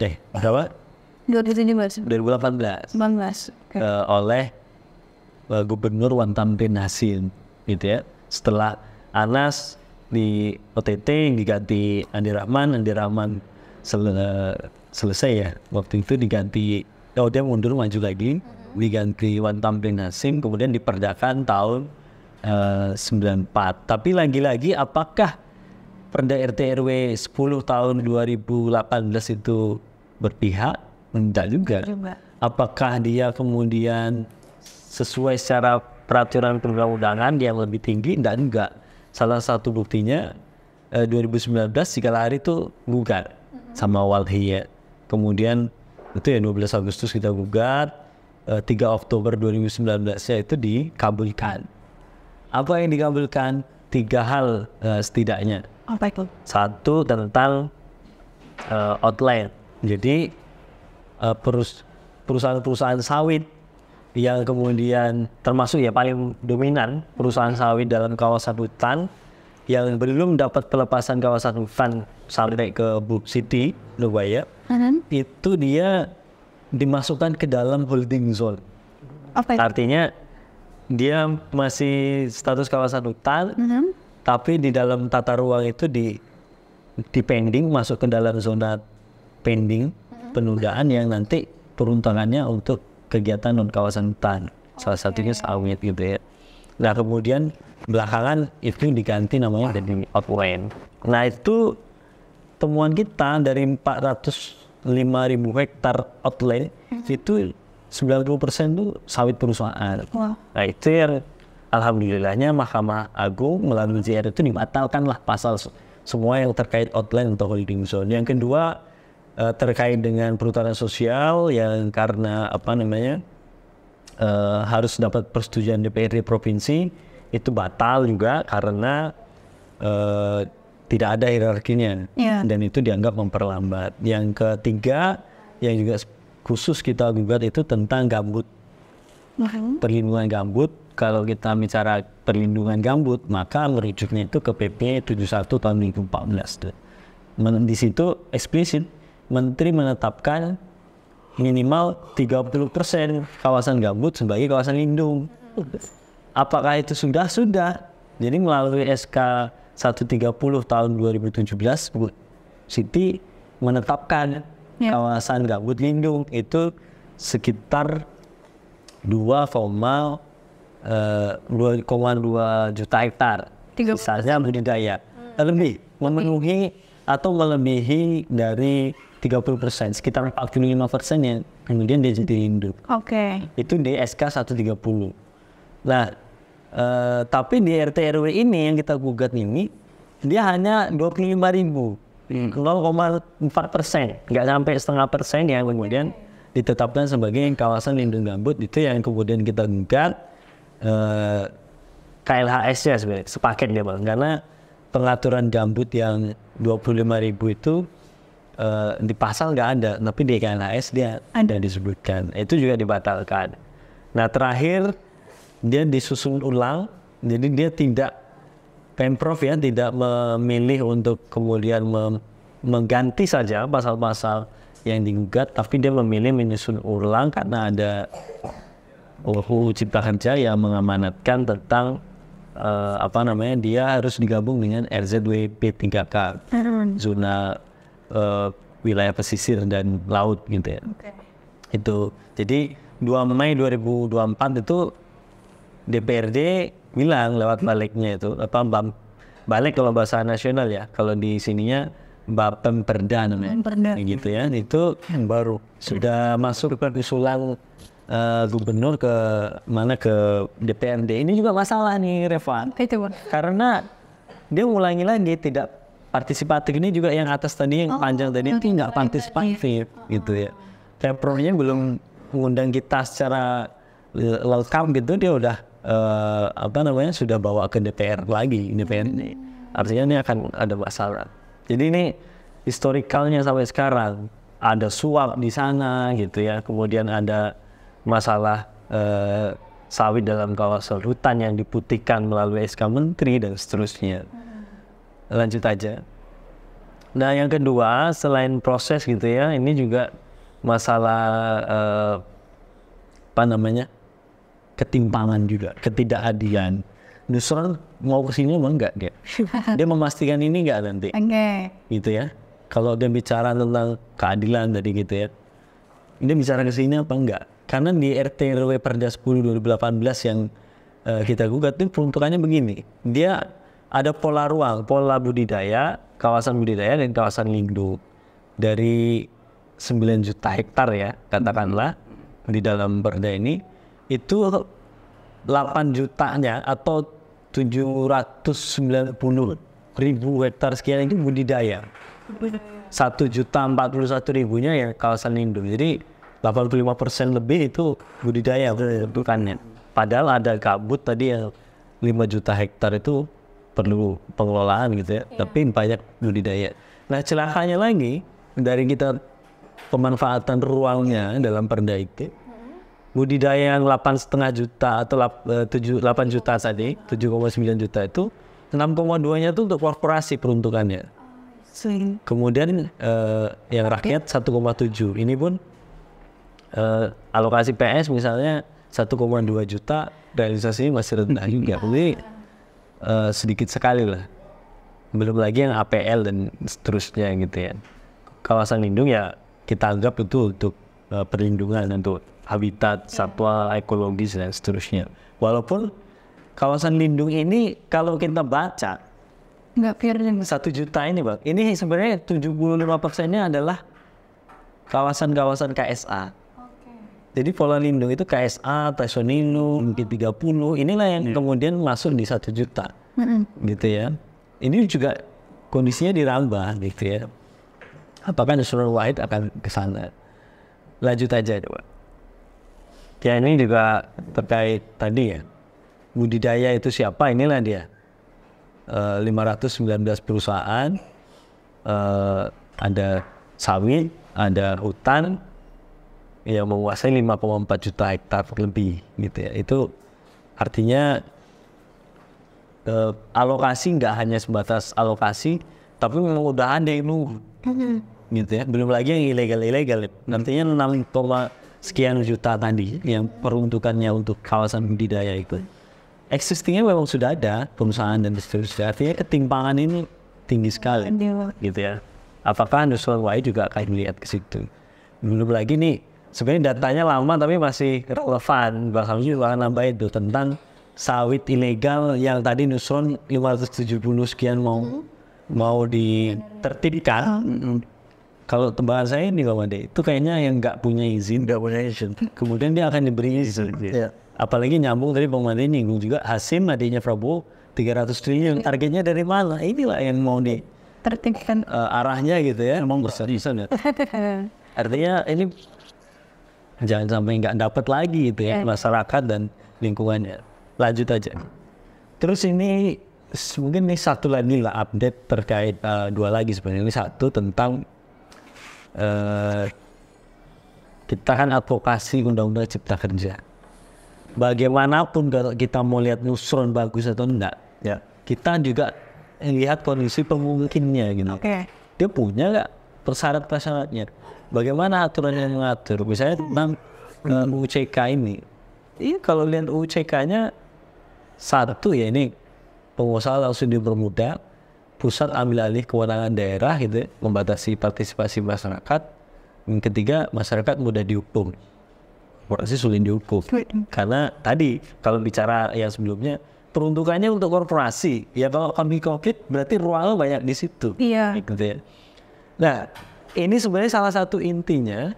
okay. Oleh Gubernur Wan Tamrin Hasin gitu ya. Setelah Anas di OTT diganti Andi Rahman selesai ya, waktu itu diganti, oh dia mundur maju lagi, diganti Wan Tamrin Hasin, kemudian diperdakan tahun 94. Tapi lagi-lagi apakah Perda RT/RW 10 tahun 2018 itu berpihak? Enggak juga. Apakah dia kemudian sesuai secara peraturan perundang-undangan yang lebih tinggi? Enggak juga. Salah satu buktinya 2019 Jikalahari itu gugat sama Walhi. Kemudian itu ya 12 Agustus kita gugat, 3 Oktober 2019 ya itu dikabulkan. Apa yang dikabulkan? 3 hal setidaknya. Apa itu? 1 tentang outline. Jadi perusahaan-perusahaan sawit yang kemudian termasuk ya paling dominan perusahaan sawit dalam kawasan hutan yang belum dapat pelepasan kawasan hutan sampai ke Book City, Nuwaya, itu dia dimasukkan ke dalam holding zone. Apa itu? Artinya dia masih status kawasan hutan, tapi di dalam tata ruang itu di pending, masuk ke dalam zona pending, penundaan yang nanti peruntangannya untuk kegiatan non kawasan hutan. Salah satunya sawit gitu ya. Nah kemudian belakangan itu diganti namanya jadi outline. Nah itu temuan kita dari 405.000 hektar outline itu 90% itu sawit perusahaan. Wow. Nah itu yang alhamdulillahnya Mahkamah Agung melalui JR itu dibatalkanlah pasal semua yang terkait outline atau holding zone. Yang kedua terkait dengan perhutanan sosial yang karena apa namanya harus dapat persetujuan DPRD provinsi, itu batal juga karena tidak ada hierarkinya dan itu dianggap memperlambat. Yang ketiga yang juga khusus kita gugat itu tentang gambut, perlindungan gambut. Kalau kita bicara perlindungan gambut, maka merujuknya itu ke PP 71 tahun 2014. Di situ eksplisit Menteri menetapkan minimal 30% kawasan gambut sebagai kawasan lindung. Apakah itu sudah? Sudah. Jadi melalui SK 130 tahun 2017, Siti menetapkan kawasan gambut lindung itu sekitar 2,2 juta hektar. Sisanya budidaya. Lebih memenuhi atau melebihi dari 30%, sekitar 45% yang kemudian dia jadi lindung. Oke. Itu di SK 130. Nah, tapi di RT/RW ini yang kita gugat ini dia hanya 25.000. 0,4%, nggak sampai 0,5% yang kemudian ditetapkan sebagai kawasan lindung gambut. Itu yang kemudian kita gugat KLHS-nya sebenarnya sepaket dia bang, karena pengaturan gambut yang 25.000 itu di pasal nggak ada, tapi di KLHS dia ada disebutkan. Itu juga dibatalkan. Nah terakhir dia disusun ulang, jadi dia tidak Pemprov ya tidak memilih untuk kemudian mengganti saja pasal-pasal yang digugat, tapi dia memilih menyusun ulang karena ada UU Cipta Kerja yang mengamanatkan tentang apa namanya dia harus digabung dengan RZWP3K, zona wilayah pesisir dan laut gitu ya. Itu jadi 2 Mei 2024 itu DPRD bilang lewat baleknya itu apa balek kalau bahasa nasional ya, kalau di sininya Bapen Perda namanya gitu ya, itu yang baru sudah masuk usulan gubernur ke mana, ke DPRD, ini juga masalah nih Reva. Itu. Karena dia ulangi lagi tidak partisipatif, ini juga yang atas tadi yang panjang tadi itu nggak partisipatif gitu ya. Tempornya belum mengundang kita secara welcome gitu, dia udah apa namanya sudah bawa ke DPR lagi, DPRD. Artinya ini akan ada masalah. Jadi ini historikalnya sampai sekarang ada suap di sana gitu ya, kemudian ada masalah sawit dalam kawasan hutan yang diputihkan melalui SK Menteri dan seterusnya. Lanjut aja. Nah yang kedua, selain proses gitu ya, ini juga masalah apa namanya, ketimpangan juga, ketidakadilan. Nusron mau kesini emang enggak dia? Dia memastikan ini enggak nanti? Enggak. Gitu ya. Kalau dia bicara tentang keadilan tadi gitu ya, dia bicara kesini apa enggak? Karena di RTRW Perda 10 2018 yang kita gugat itu peruntukannya begini. Dia ada pola ruang, pola budidaya, kawasan budidaya dan kawasan lindung. Dari 9 juta hektar ya, katakanlah di dalam perda ini, itu 8 jutanya atau 790.000 hektar sekian itu budidaya. 1.041.000-nya ya kawasan lindung. Jadi 85% lebih itu budidaya bukannya. Padahal ada gabut tadi yang 5 juta hektar itu perlu pengelolaan gitu ya. Tapi banyak budidaya. Nah celakanya lagi dari kita pemanfaatan ruangnya dalam perda itu, budidaya yang 8,5 juta atau 8 juta tadi, 7,9 juta itu 6,2-nya itu untuk korporasi peruntukannya. Kemudian yang rakyat 1,7. Ini pun alokasi PS misalnya 1,2 juta, realisasinya masih rendah juga, jadi sedikit sekali lah. Belum lagi yang APL dan seterusnya gitu ya. Kawasan lindung ya kita anggap itu untuk perlindungan, untuk habitat satwa, ekologis dan seterusnya. Walaupun kawasan lindung ini kalau kita baca nggak fair dengan 1 juta ini bang. Ini sebenarnya 75%-nya adalah kawasan-kawasan KSA. Jadi pola lindung itu KSA, Tasonilu, mungkin 30, inilah yang kemudian masuk di 1 juta, gitu ya. Ini juga kondisinya dirambah, gitu ya. Apakah Nusron Wahid akan kesana? Lanjut aja, coba. Ya ini juga terkait tadi ya, budidaya itu siapa? Inilah dia, 519 perusahaan, ada sawit, ada hutan, yang menguasai 5,4 juta hektar lebih gitu ya. Itu artinya alokasi nggak hanya sebatas alokasi, tapi memang udah ada yang nunggu gitu ya. Belum lagi yang ilegal-ilegal. Artinya 6,sekian juta tadi yang peruntukannya untuk kawasan budidaya itu existingnya memang sudah ada perusahaan dan seterusnya. Artinya ketimpangan ini tinggi sekali gitu ya. Apakah Nusron Wahid juga akan melihat ke situ? Belum lagi nih, sebenarnya datanya lama tapi masih relevan. Bang Hamzah juga akan nambah itu tentang sawit ilegal yang tadi Nusron 570 sekian mau ditertibkan. Kalau tebakan saya nih Bang Made, itu kayaknya yang nggak punya izin, kemudian dia akan diberi izin. Apalagi nyambung tadi Bang Made nyinggung juga Hashim, adiknya Prabowo, 300 triliun. Targetnya dari mana? Inilah yang mau ditertibkan arahnya gitu ya. Emang besar-besar ya. Artinya ini jangan sampai nggak dapat lagi itu ya masyarakat dan lingkungannya. Lanjut aja. Terus ini mungkin ini satu lagi lah update terkait dua lagi sebenarnya. Ini satu tentang kita kan advokasi undang-undang cipta kerja. Bagaimanapun kalau kita mau lihat Nusron bagus atau enggak, kita juga lihat kondisi pemungkinnya gitu. Dia punya nggak persyarat-persyaratnya? Bagaimana aturan yang mengatur? Misalnya tentang UCK ini. Iya, kalau lihat UCK-nya satu ya ini pengusaha langsung dipermudah, pusat ambil alih kewenangan daerah gitu, membatasi partisipasi masyarakat. Yang ketiga, masyarakat mudah dihukum. Korporasi sulit dihukum. Karena tadi kalau bicara yang sebelumnya peruntukannya untuk korporasi. Ya kalau konflik berarti ruangnya banyak di situ. Iya. Gitu ya. Nah, ini sebenarnya salah satu intinya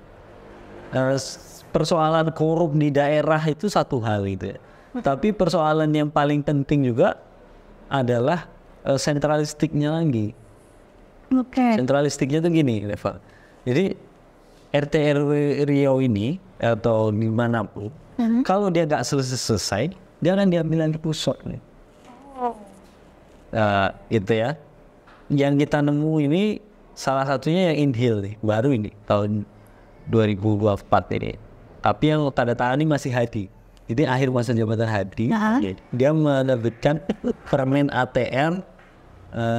persoalan korup di daerah itu satu hal gitu ya. Tapi persoalan yang paling penting juga adalah sentralistiknya lagi. Sentralistiknya tuh gini, Reva. Jadi RTRW Riau ini atau dimanapun, kalau dia nggak selesai, dia akan diambil ke pusat nih. Gitu ya. Yang kita nemu ini salah satunya yang inhil nih, baru ini tahun 2024 ini. Tapi yang tanda tangani masih Hadi. Jadi akhir masa jabatan Hadi, dia menerbitkan Permen ATR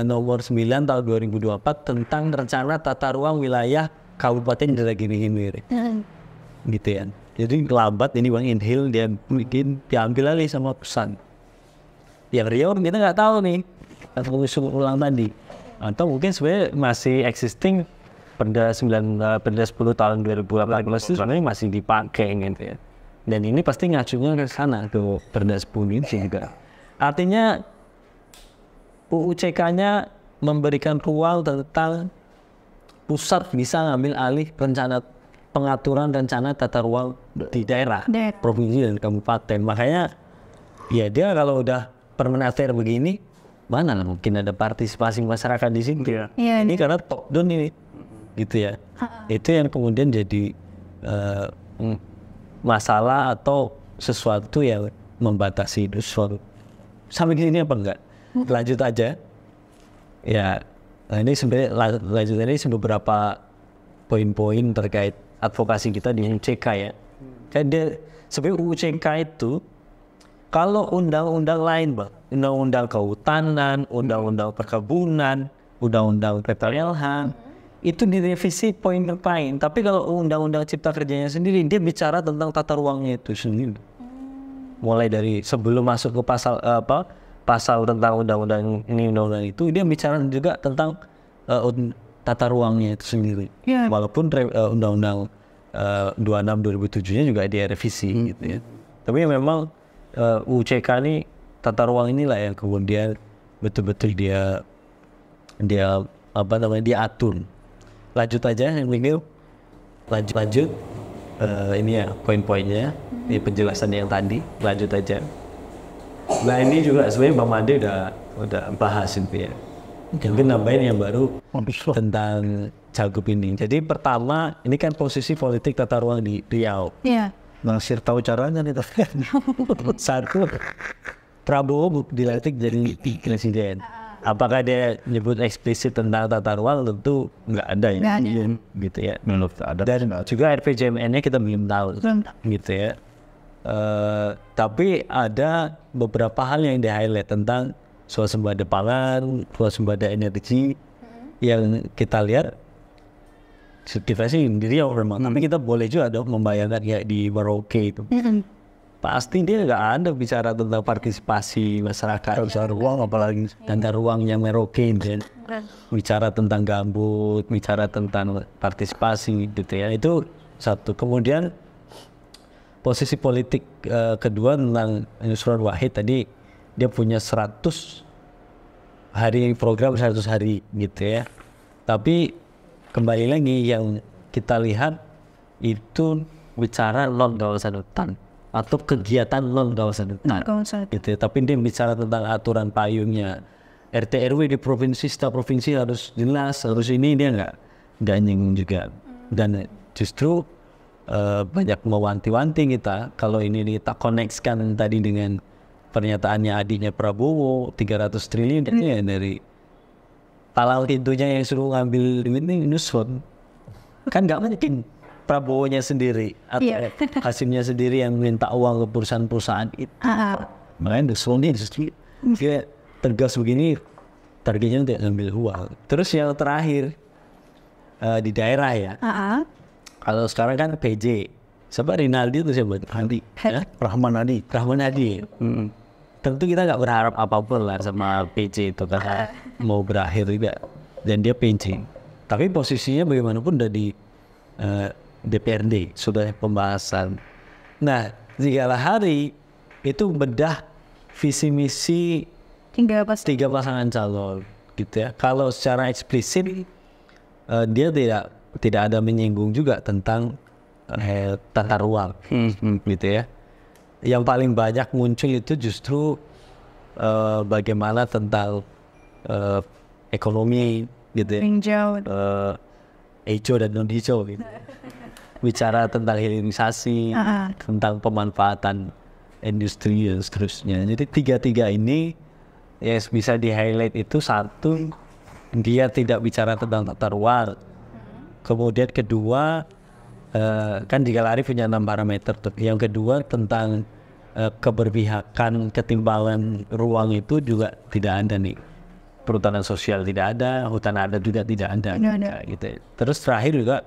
nomor 9 tahun 2024 tentang rencana tata ruang wilayah Kabupaten Indragiri Hilir. Gitu ya. Jadi lambat ini Bang Inhil dia bikin diambil alih sama pesan. Yang Riau kita nggak tahu nih atau usul ulang tadi. Atau mungkin sebenarnya masih existing Perda 10 tahun 2018 itu sebenarnya masih dipakai gitu ya. Dan ini pasti ngacunya ke sana, ke Perda 10 sih juga. Artinya UCK-nya memberikan ruang tentang pusat bisa ngambil alih rencana pengaturan rencana tata ruang di daerah, provinsi dan kabupaten. Makanya ya dia kalau udah permen ATR begini, mana lah mungkin ada partisipasi masyarakat di sini. Ini karena top down ini, gitu ya. Itu yang kemudian jadi masalah atau sesuatu yang membatasi itu sesuatu. Sampai sini apa enggak? Lanjut aja. Ya, nah ini sebenarnya lanjutannya ini beberapa poin-poin terkait advokasi kita di UCK ya. Jadi sebenarnya UCK itu kalau undang-undang lain, Bang, undang-undang kehutanan, undang-undang perkebunan, undang-undang PPLH, itu direvisi poin per poin. Tapi kalau undang-undang cipta kerjanya sendiri, dia bicara tentang tata ruangnya itu sendiri. Mulai dari sebelum masuk ke pasal pasal tentang undang-undang ini undang-undang itu, dia bicara juga tentang tata ruangnya itu sendiri. Walaupun undang-undang 26 2007-nya juga direvisi gitu ya. Tapi memang UCK ini tata ruang inilah yang kemudian betul-betul dia apa namanya diatur. Lanjut aja yang minggu, lanjut ini ya poin-poinnya, ini penjelasan yang tadi, lanjut aja. Nah ini juga sebenarnya Bang Made udah bahas itu ya, mungkin nambahin yang baru tentang Cagup ini. Jadi pertama ini kan posisi politik tata ruang di Riau. Nangsir tahu caranya nih. Satu, Prabowo dilantik jadi presiden. Apakah dia nyebut eksplisit tentang tata ruang? Tentu nggak ada ya, gitu ya. Dan juga RPJMN-nya kita belum tahu, gitu ya. Tapi ada beberapa hal yang di-highlight tentang swasembada pangan, swasembada energi yang kita lihat. Kita sih di Riau memang, tapi kita boleh juga dong membayangkan ya di Merauke itu. Pasti dia nggak ada bicara tentang partisipasi masyarakat, tata ruang apalagi tata ruangnya Merauke, bicara tentang gambut, bicara tentang partisipasi gitu ya. Itu satu. Kemudian posisi politik kedua tentang Nusron Wahid tadi, dia punya 100 hari program 100 hari gitu ya. Tapi kembali lagi yang kita lihat itu bicara non kawasan hutan atau kegiatan non kawasan hutan, gitu. Tapi dia bicara tentang aturan payungnya RT/RW di provinsi, setiap provinsi harus jelas, harus ini, dia nggak nyinggung juga. Dan justru banyak mewanti-wanti kita kalau ini kita koneksikan tadi dengan pernyataannya adiknya Prabowo 300 triliun ya, dari talang pintunya yang suruh ngambil ini Nusron, kan nggak mungkin Prabowo-nya sendiri atau Hashimnya sendiri yang minta uang ke perusahaan-perusahaan itu. Makanya Nusron ini dia tegas begini, targetnya untuk ngambil uang. Terus yang terakhir di daerah ya, kalau sekarang kan PJ, siapa Rinaldi itu siapa? Rahman Hadi. Tentu kita nggak berharap apapun lah sama PJ itu karena mau berakhir tidak, dan dia PJ. Tapi posisinya bagaimanapun udah di DPRD, sudah pembahasan. Nah, Jikalahari itu bedah visi misi 3 pasangan calon, gitu ya. Kalau secara eksplisit dia tidak ada menyinggung juga tentang tata ruang, gitu ya. Yang paling banyak muncul itu justru bagaimana tentang ekonomi, gitu ya. Hijau dan non hijau, gitu. Bicara tentang hilirisasi, tentang pemanfaatan industri dan seterusnya. Jadi tiga-tiga ini yang bisa di-highlight itu, satu, dia tidak bicara tentang tata ruang. Kemudian kedua, kan Jikalahari punya 6 parameter tuh. Yang kedua tentang keberpihakan, ketimbangan ruang itu juga tidak ada nih. Perhutanan sosial tidak ada, hutan adat juga tidak ada, gitu. Terus terakhir juga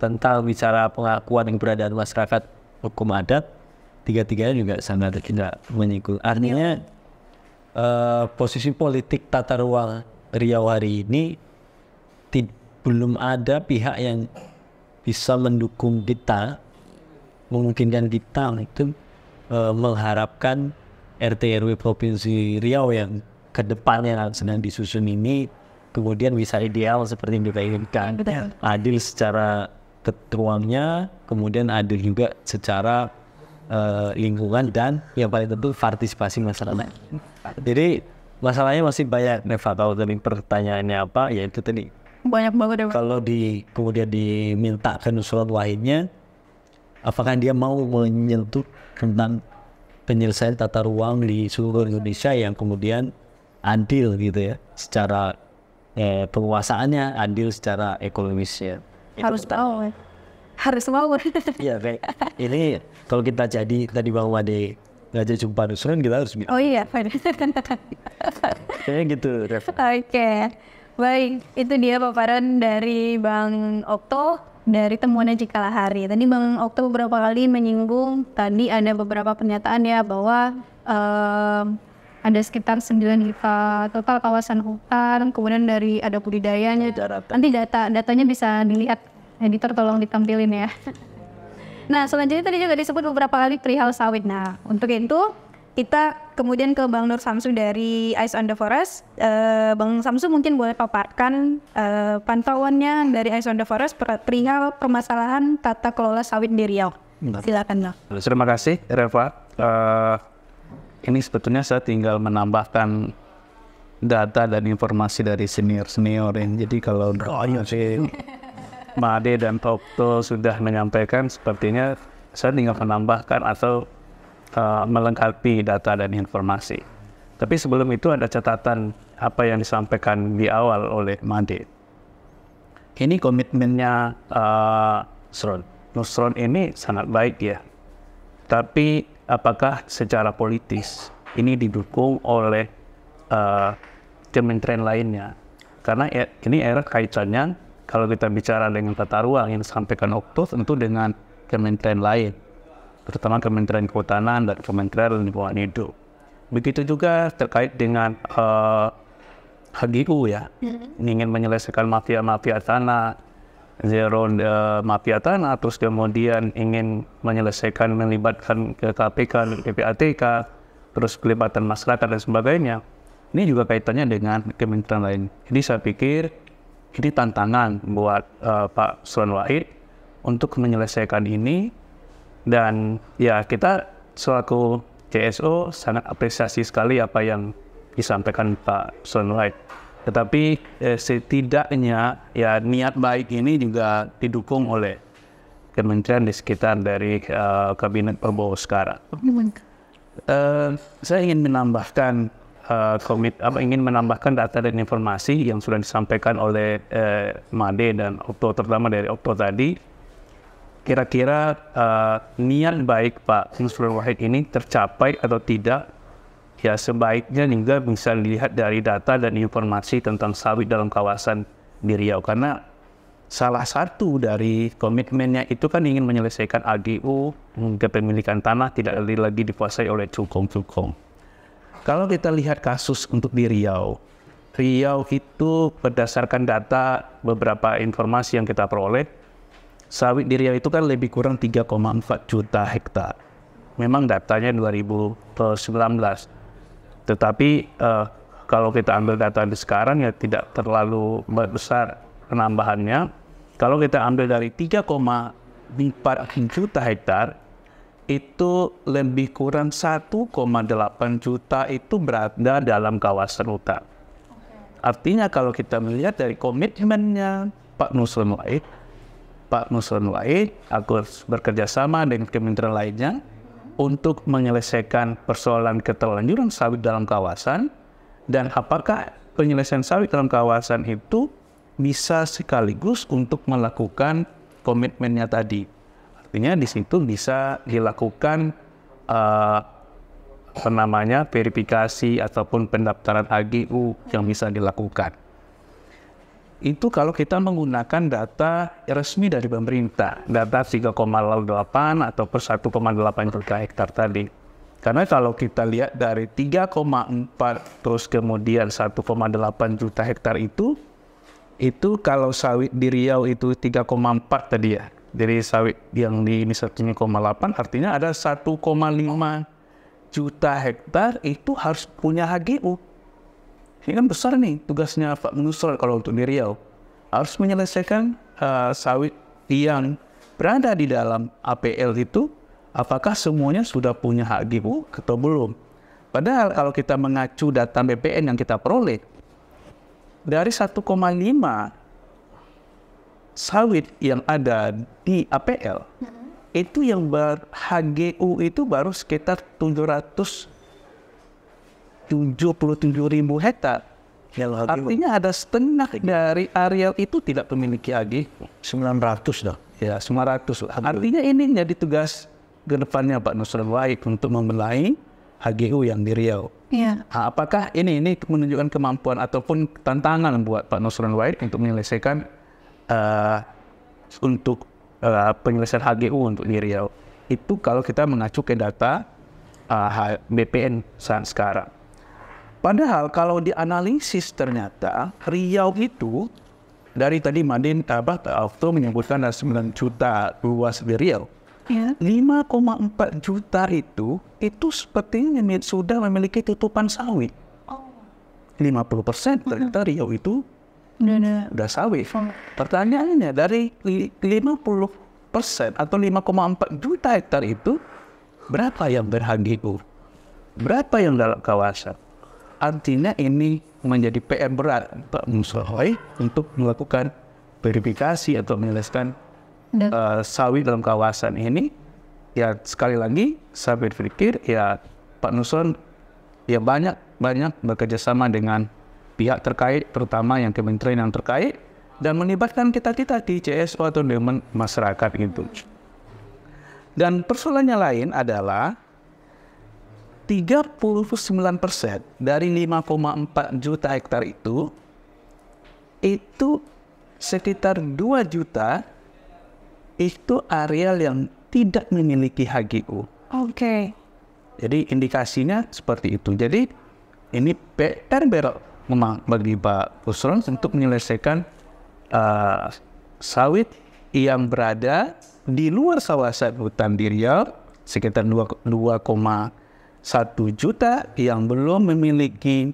tentang bicara pengakuan yang keberadaan masyarakat hukum adat, tiga-tiganya juga sangat tidak menyinggung. Artinya posisi politik tata ruang Riau hari ini belum ada pihak yang bisa mendukung kita, memungkinkan kita itu mengharapkan RTRW Provinsi Riau yang kedepannya sedang disusun ini kemudian bisa ideal seperti yang kita inginkan, adil secara ketuangnya, kemudian adil juga secara lingkungan, dan yang paling tentu partisipasi masyarakat. Jadi masalahnya masih banyak, Reva, tahu tadi pertanyaannya apa, yaitu tadi banyak banget ya. Kalau kemudian diminta ke Nusron Wahidnya, apakah dia mau menyentuh tentang penyelesaian tata ruang di seluruh Indonesia yang kemudian adil, gitu ya, secara penguasaannya, adil secara ekonomisnya. Harus tahu, harus mau. Iya, baik. Ini kalau kita jadi tadi Bang Wade ngajak jumpa Nusron, kita harus. Oh iya, benar. Kayaknya gitu, Ref. Oke, baik. Itu dia paparan dari Bang Okto dari temuannya Jikalahari. Tadi Bang Okto beberapa kali menyinggung, tadi ada beberapa pernyataan ya bahwa ada sekitar 9 juta total kawasan hutan, kemudian dari ada budidayanya. Nanti datanya bisa dilihat, editor tolong ditampilin ya. Nah, selanjutnya tadi juga disebut beberapa kali perihal sawit. Nah, untuk itu kita kemudian ke Bang Nursamsu dari Eyes on the Forest. Bang Samsu mungkin boleh paparkan pantauannya dari Eyes on the Forest perihal permasalahan tata kelola sawit di Riau. Silakan, Bang. Terima kasih, Reva. Ini sebetulnya saya tinggal menambahkan data dan informasi dari senior-senior. Jadi kalau Made dan Okto sudah menyampaikan, sepertinya saya tinggal menambahkan atau melengkapi data dan informasi. Tapi sebelum itu ada catatan apa yang disampaikan di awal oleh Made. Ini komitmennya Nusron ini sangat baik ya. Tapi apakah secara politis ini didukung oleh kementerian lainnya? Karena ini era kaitannya kalau kita bicara dengan tata ruang yang disampaikan Okto tentu dengan kementerian lain, terutama Kementerian Kehutanan dan Kementerian Lingkungan Hidup. Begitu juga terkait dengan HGU ya, ingin menyelesaikan mafia-mafia tanah, zero mafia tanah, terus kemudian ingin menyelesaikan melibatkan ke KPK, PPATK, terus pelibatan masyarakat dan sebagainya. Ini juga kaitannya dengan kementerian lain. Jadi saya pikir ini tantangan buat Pak Nusron Wahid untuk menyelesaikan ini. Dan ya kita selaku CSO sangat apresiasi sekali apa yang disampaikan Pak Nusron Wahid. Tetapi setidaknya ya niat baik ini juga didukung oleh kementerian di sekitar dari Kabinet Prabowo sekarang. Saya ingin menambahkan data dan informasi yang sudah disampaikan oleh Made dan Okto, terutama dari Okto tadi. Kira-kira niat baik Pak Nusron Wahid ini tercapai atau tidak? Ya sebaiknya juga bisa dilihat dari data dan informasi tentang sawit dalam kawasan di Riau. Karena salah satu dari komitmennya itu kan ingin menyelesaikan AGU, kepemilikan tanah tidak lagi dikuasai oleh cukong-cukong. Kalau kita lihat kasus untuk di Riau, Riau itu berdasarkan data beberapa informasi yang kita peroleh, sawit di Riau itu kan lebih kurang 3,4 juta hektar. Memang datanya 2019. Tetapi kalau kita ambil data di sekarang ya tidak terlalu besar penambahannya. Kalau kita ambil dari 3,4 4 juta hektar itu lebih kurang 1,8 juta itu berada dalam kawasan hutan. Artinya kalau kita melihat dari komitmennya Pak Nusron Wahid harus bekerja sama dengan kementerian lainnya untuk menyelesaikan persoalan keterlanjuran sawit dalam kawasan, dan apakah penyelesaian sawit dalam kawasan itu bisa sekaligus untuk melakukan komitmennya tadi. Artinya di situ bisa dilakukan verifikasi ataupun pendaftaran HGU yang bisa dilakukan. Itu kalau kita menggunakan data resmi dari pemerintah, data 3,8 atau per 1,8 juta hektar tadi. Karena kalau kita lihat dari 3,4 terus kemudian 1,8 juta hektar itu kalau sawit di Riau itu 3,4 tadi ya. Dari sawit yang di Indonesia 1,8, artinya ada 1,5 juta hektar itu harus punya HGU. Ini kan besar nih tugasnya Pak Nusron kalau untuk di Riau. Harus menyelesaikan sawit yang berada di dalam APL itu, apakah semuanya sudah punya HGU atau belum. Padahal kalau kita mengacu data BPN yang kita peroleh, dari 1,5 sawit yang ada di APL, itu yang ber-HGU itu baru sekitar 777.000 hektar. Artinya ada setengah dari areal itu tidak memiliki HGU. 900 dah. Ya, 900. Artinya ini jadi tugas ke depannya Pak Nusron Wahid untuk membenahi HGU yang di Riau. Ya. Nah, apakah ini menunjukkan kemampuan ataupun tantangan buat Pak Nusron Wahid untuk menyelesaikan penyelesaian HGU untuk di Riau? Itu kalau kita mengacu ke data BPN saat sekarang. Padahal kalau dianalisis ternyata Riau itu dari tadi Madin Okto menyebutkan ada 9 juta luas di Riau. 5,4 juta itu sepertinya sudah memiliki tutupan sawit. 50% ternyata Riau itu udah sawit. Pertanyaannya, dari 50% atau 5,4 juta hektar itu, berapa yang ber-HGU? Berapa yang dalam kawasan? Artinya ini menjadi PR berat Pak Nusron untuk melakukan verifikasi atau menyelesaikan sawit dalam kawasan ini. Ya sekali lagi, saya berpikir ya Pak Nusron ya banyak bekerjasama dengan pihak terkait, terutama yang kementerian yang terkait, dan melibatkan kita-kita di CSO atau elemen masyarakat itu. Dan persoalannya lain adalah 39% dari 5,4 juta hektar itu sekitar 2 juta itu areal yang tidak memiliki HGU. Oke. Jadi indikasinya seperti itu. Jadi ini PR berok memang bagi Pak Nusron untuk menyelesaikan sawit yang berada di luar kawasan hutan di Riau sekitar 2,1 juta yang belum memiliki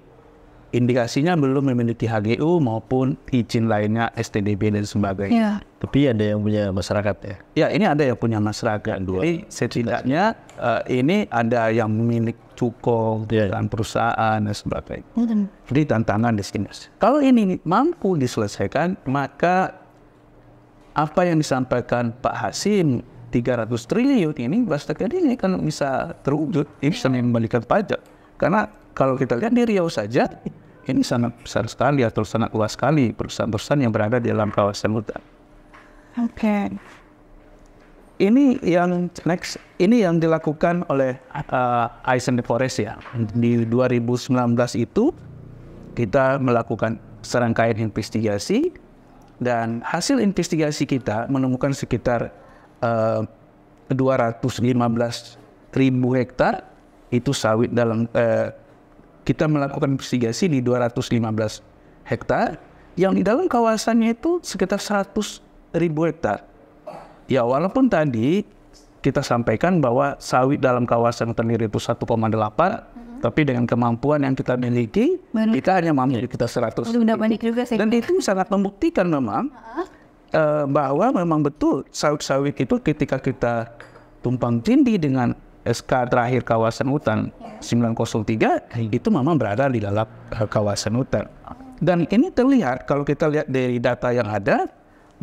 indikasinya, belum memiliki HGU maupun izin lainnya, STDB dan sebagainya. Ya. Tapi ada yang punya masyarakat ya? Ya, ini ada yang punya masyarakat. Jadi setidaknya ini ada yang memiliki cukong dan perusahaan dan sebagainya. Jadi tantangan di sini. Kalau ini mampu diselesaikan, maka apa yang disampaikan Pak Hashim 300 triliun ini ini kan bisa terwujud, ini bisa mengembalikan pajak. Karena kalau kita lihat di Riau saja, ini sangat besar sekali atau sangat luas sekali perusahaan-perusahaan yang berada di dalam kawasan hutan. Oke. Ini yang next, ini yang dilakukan oleh Eyes on the Forest ya. Di 2019 itu kita melakukan serangkaian investigasi, dan hasil investigasi kita menemukan sekitar 215.000 hektar itu sawit dalam kita melakukan investigasi di 215 hektar yang di dalam kawasannya itu sekitar 100.000 hektar. Ya, walaupun tadi kita sampaikan bahwa sawit dalam kawasan terdiri itu 1,8, tapi dengan kemampuan yang kita miliki, kita hanya mampu kita 100. Dan itu sangat membuktikan memang bahwa memang betul sawit-sawit itu ketika kita tumpang tindih dengan SK terakhir kawasan hutan 903 itu memang berada di dalam kawasan hutan. Dan ini terlihat kalau kita lihat dari data yang ada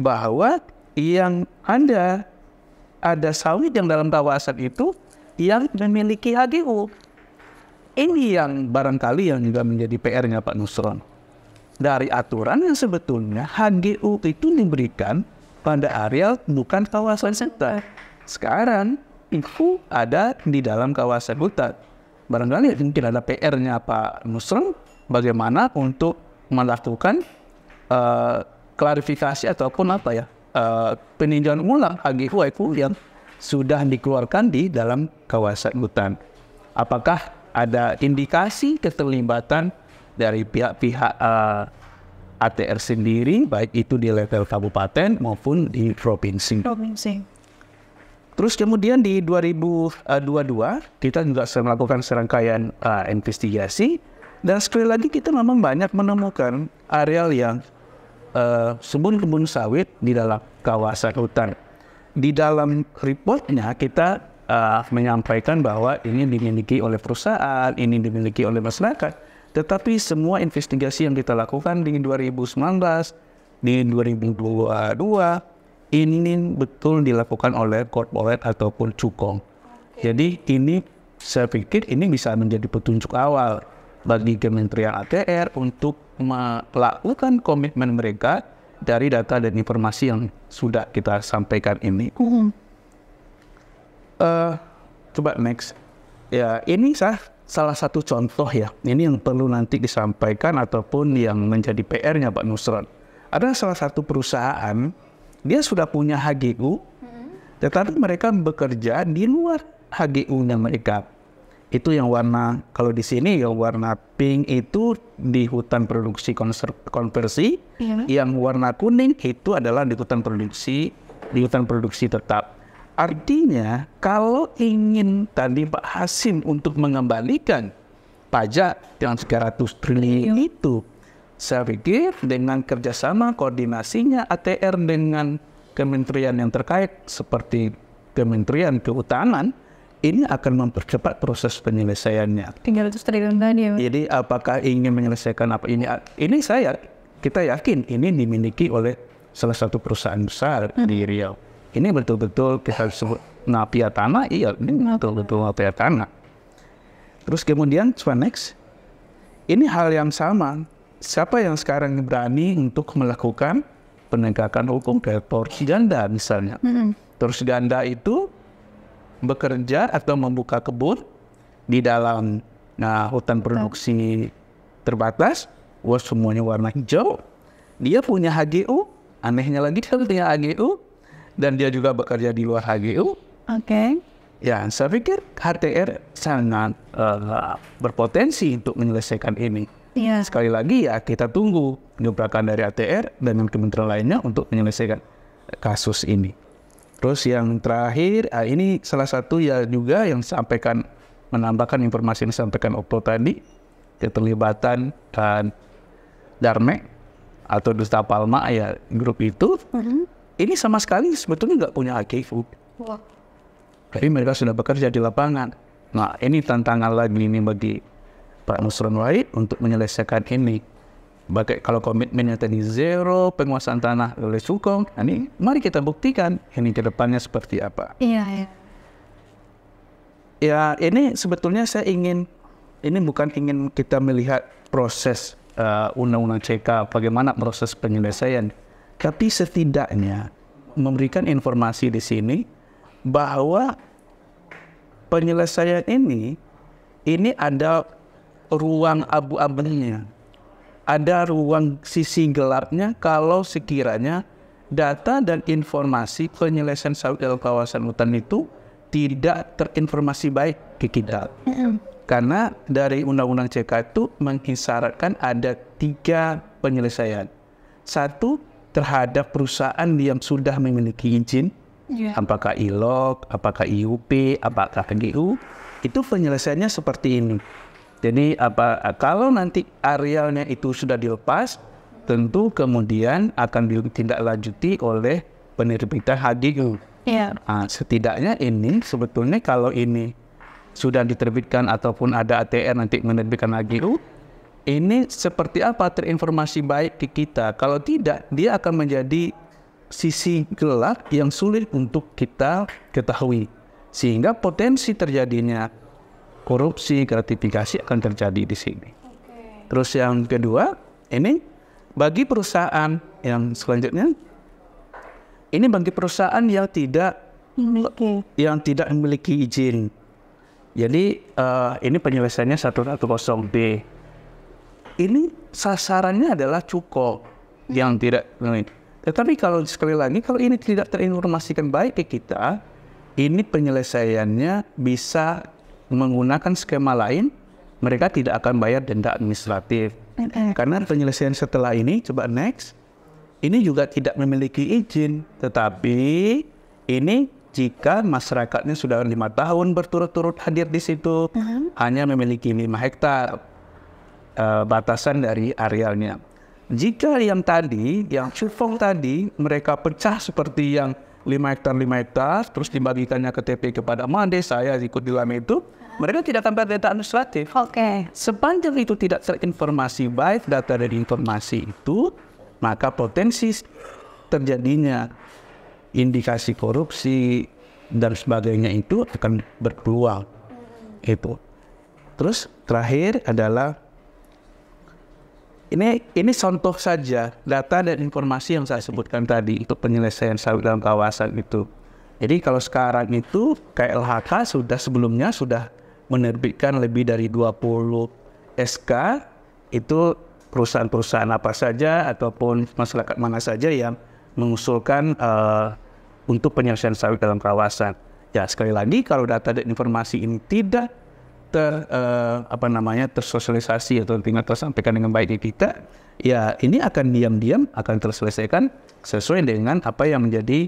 bahwa yang ada sawit yang dalam kawasan itu yang memiliki HGU. Ini yang barangkali yang juga menjadi PR-nya Pak Nusron. Dari aturan yang sebetulnya HGU itu diberikan pada areal bukan kawasan hutan. Sekarang itu ada di dalam kawasan hutan. Barangkali mungkin ada PR-nya Pak Nusron bagaimana untuk melakukan klarifikasi ataupun apa ya peninjauan ulang HGU yang sudah dikeluarkan di dalam kawasan hutan. Apakah ada indikasi keterlibatan dari pihak ATR sendiri, baik itu di level kabupaten maupun di provinsi. Terus kemudian di 2022 kita juga melakukan serangkaian investigasi, dan sekali lagi kita memang banyak menemukan areal yang kebun sawit di dalam kawasan hutan. Di dalam reportnya kita menyampaikan bahwa ini dimiliki oleh perusahaan, ini dimiliki oleh masyarakat. Tetapi semua investigasi yang kita lakukan di 2019, di 2022, ini betul dilakukan oleh korporat ataupun cukong. Jadi ini saya pikir ini bisa menjadi petunjuk awal bagi Kementerian ATR untuk melakukan komitmen mereka dari data dan informasi yang sudah kita sampaikan ini. Coba next. Ya, ini salah satu contoh ya. Ini yang perlu nanti disampaikan ataupun yang menjadi PR-nya Pak Nusron. Ada salah satu perusahaan, dia sudah punya HGU, tetapi mereka bekerja di luar HGU-nya mereka. Itu yang warna, kalau di sini yang warna pink itu di hutan produksi konversi, yang warna kuning itu adalah di hutan produksi tetap. Artinya kalau ingin tadi Pak Hashim untuk mengembalikan pajak yang 300 triliun itu, saya pikir dengan kerjasama koordinasinya ATR dengan kementerian yang terkait seperti Kementerian Kehutanan, ini akan mempercepat proses penyelesaiannya. 300 triliun tadi ya. Jadi apakah ingin menyelesaikan apa ini? Ini kita yakin ini dimiliki oleh salah satu perusahaan besar di Riau. Ini betul-betul kita sebut mafia tanah, iya, ini betul-betul mafia tanah. Terus kemudian, next, ini hal yang sama. Siapa yang sekarang berani untuk melakukan penegakan hukum kayak porsi ganda misalnya? Terus ganda itu bekerja atau membuka kebun di dalam hutan produksi terbatas, semuanya warna hijau. Dia punya HGU, anehnya lagi dia punya HGU, dan dia juga bekerja di luar HGU. Ya, saya pikir HTR sangat berpotensi untuk menyelesaikan ini. Sekali lagi ya, kita tunggu gebrakan dari ATR dengan kementerian lainnya untuk menyelesaikan kasus ini. Terus yang terakhir, ini salah satu ya juga yang sampaikan, menambahkan informasi yang disampaikan Okto tadi, keterlibatan dan Darmek atau Duta Palma ya, grup itu. Ini sama sekali sebetulnya nggak punya HGU. Tapi mereka sudah bekerja di lapangan. Nah, ini tantangan lagi ini bagi Pak Nusron Wahid untuk menyelesaikan ini. Bagai kalau komitmennya tadi zero penguasaan tanah oleh cukong, ini mari kita buktikan ini ke depannya seperti apa. Ya, ini sebetulnya saya ingin, ini bukan ingin kita melihat proses undang-undang CK, bagaimana proses penyelesaian. Tapi setidaknya memberikan informasi di sini bahwa penyelesaian ini ada ruang abu-abunya, ada ruang sisi gelapnya kalau sekiranya data dan informasi penyelesaian sawit dalam kawasan hutan itu tidak terinformasi baik ke kita. Karena dari Undang-Undang CK itu mengisyaratkan ada 3 penyelesaian. 1, terhadap perusahaan yang sudah memiliki izin, apakah ILOG, apakah IUP, apakah HGU, itu penyelesaiannya seperti ini. Jadi kalau nanti arealnya itu sudah dilepas, tentu kemudian akan ditindaklanjuti oleh penerbitan HGU. Yeah. Nah, setidaknya ini sebetulnya kalau ini sudah diterbitkan ataupun ada ATR nanti menerbitkan HGU, ini seperti apa terinformasi baik ke kita. Kalau tidak, dia akan menjadi sisi gelap yang sulit untuk kita ketahui. Sehingga potensi terjadinya korupsi, gratifikasi akan terjadi di sini. Okay. Terus yang kedua, ini bagi perusahaan yang selanjutnya, ini bagi perusahaan yang tidak memiliki izin. Jadi ini penyelesaiannya 110B. Ini sasarannya adalah cukup yang tidak. Tetapi kalau sekali lagi, kalau ini tidak terinformasikan baik ke kita, ini penyelesaiannya bisa menggunakan skema lain, mereka tidak akan bayar denda administratif. Karena penyelesaian setelah ini, coba next, ini juga tidak memiliki izin, tetapi ini jika masyarakatnya sudah 5 tahun berturut-turut hadir di situ, hanya memiliki 5 hektar. Batasan dari arealnya. Jika yang tadi, yang cufong tadi, mereka pecah seperti yang 5 hektar, 5 hektar, terus dibagikannya ke TP kepada Made, saya ikut di dalam itu, mereka tidak akan data administratif. Okay. Sepanjang itu tidak terinformasi baik data dari informasi itu, maka potensi terjadinya indikasi korupsi dan sebagainya itu akan berpeluang. Itu. Terus terakhir adalah ini contoh saja data dan informasi yang saya sebutkan tadi untuk penyelesaian sawit dalam kawasan itu. Jadi kalau sekarang itu KLHK sudah sebelumnya sudah menerbitkan lebih dari 20 SK, itu perusahaan-perusahaan apa saja ataupun masyarakat mana saja yang mengusulkan untuk penyelesaian sawit dalam kawasan. Ya sekali lagi kalau data dan informasi ini tidak tersosialisasi atau tinggal tersampaikan dengan baik di kita, ya ini akan diam-diam akan terselesaikan sesuai dengan apa yang menjadi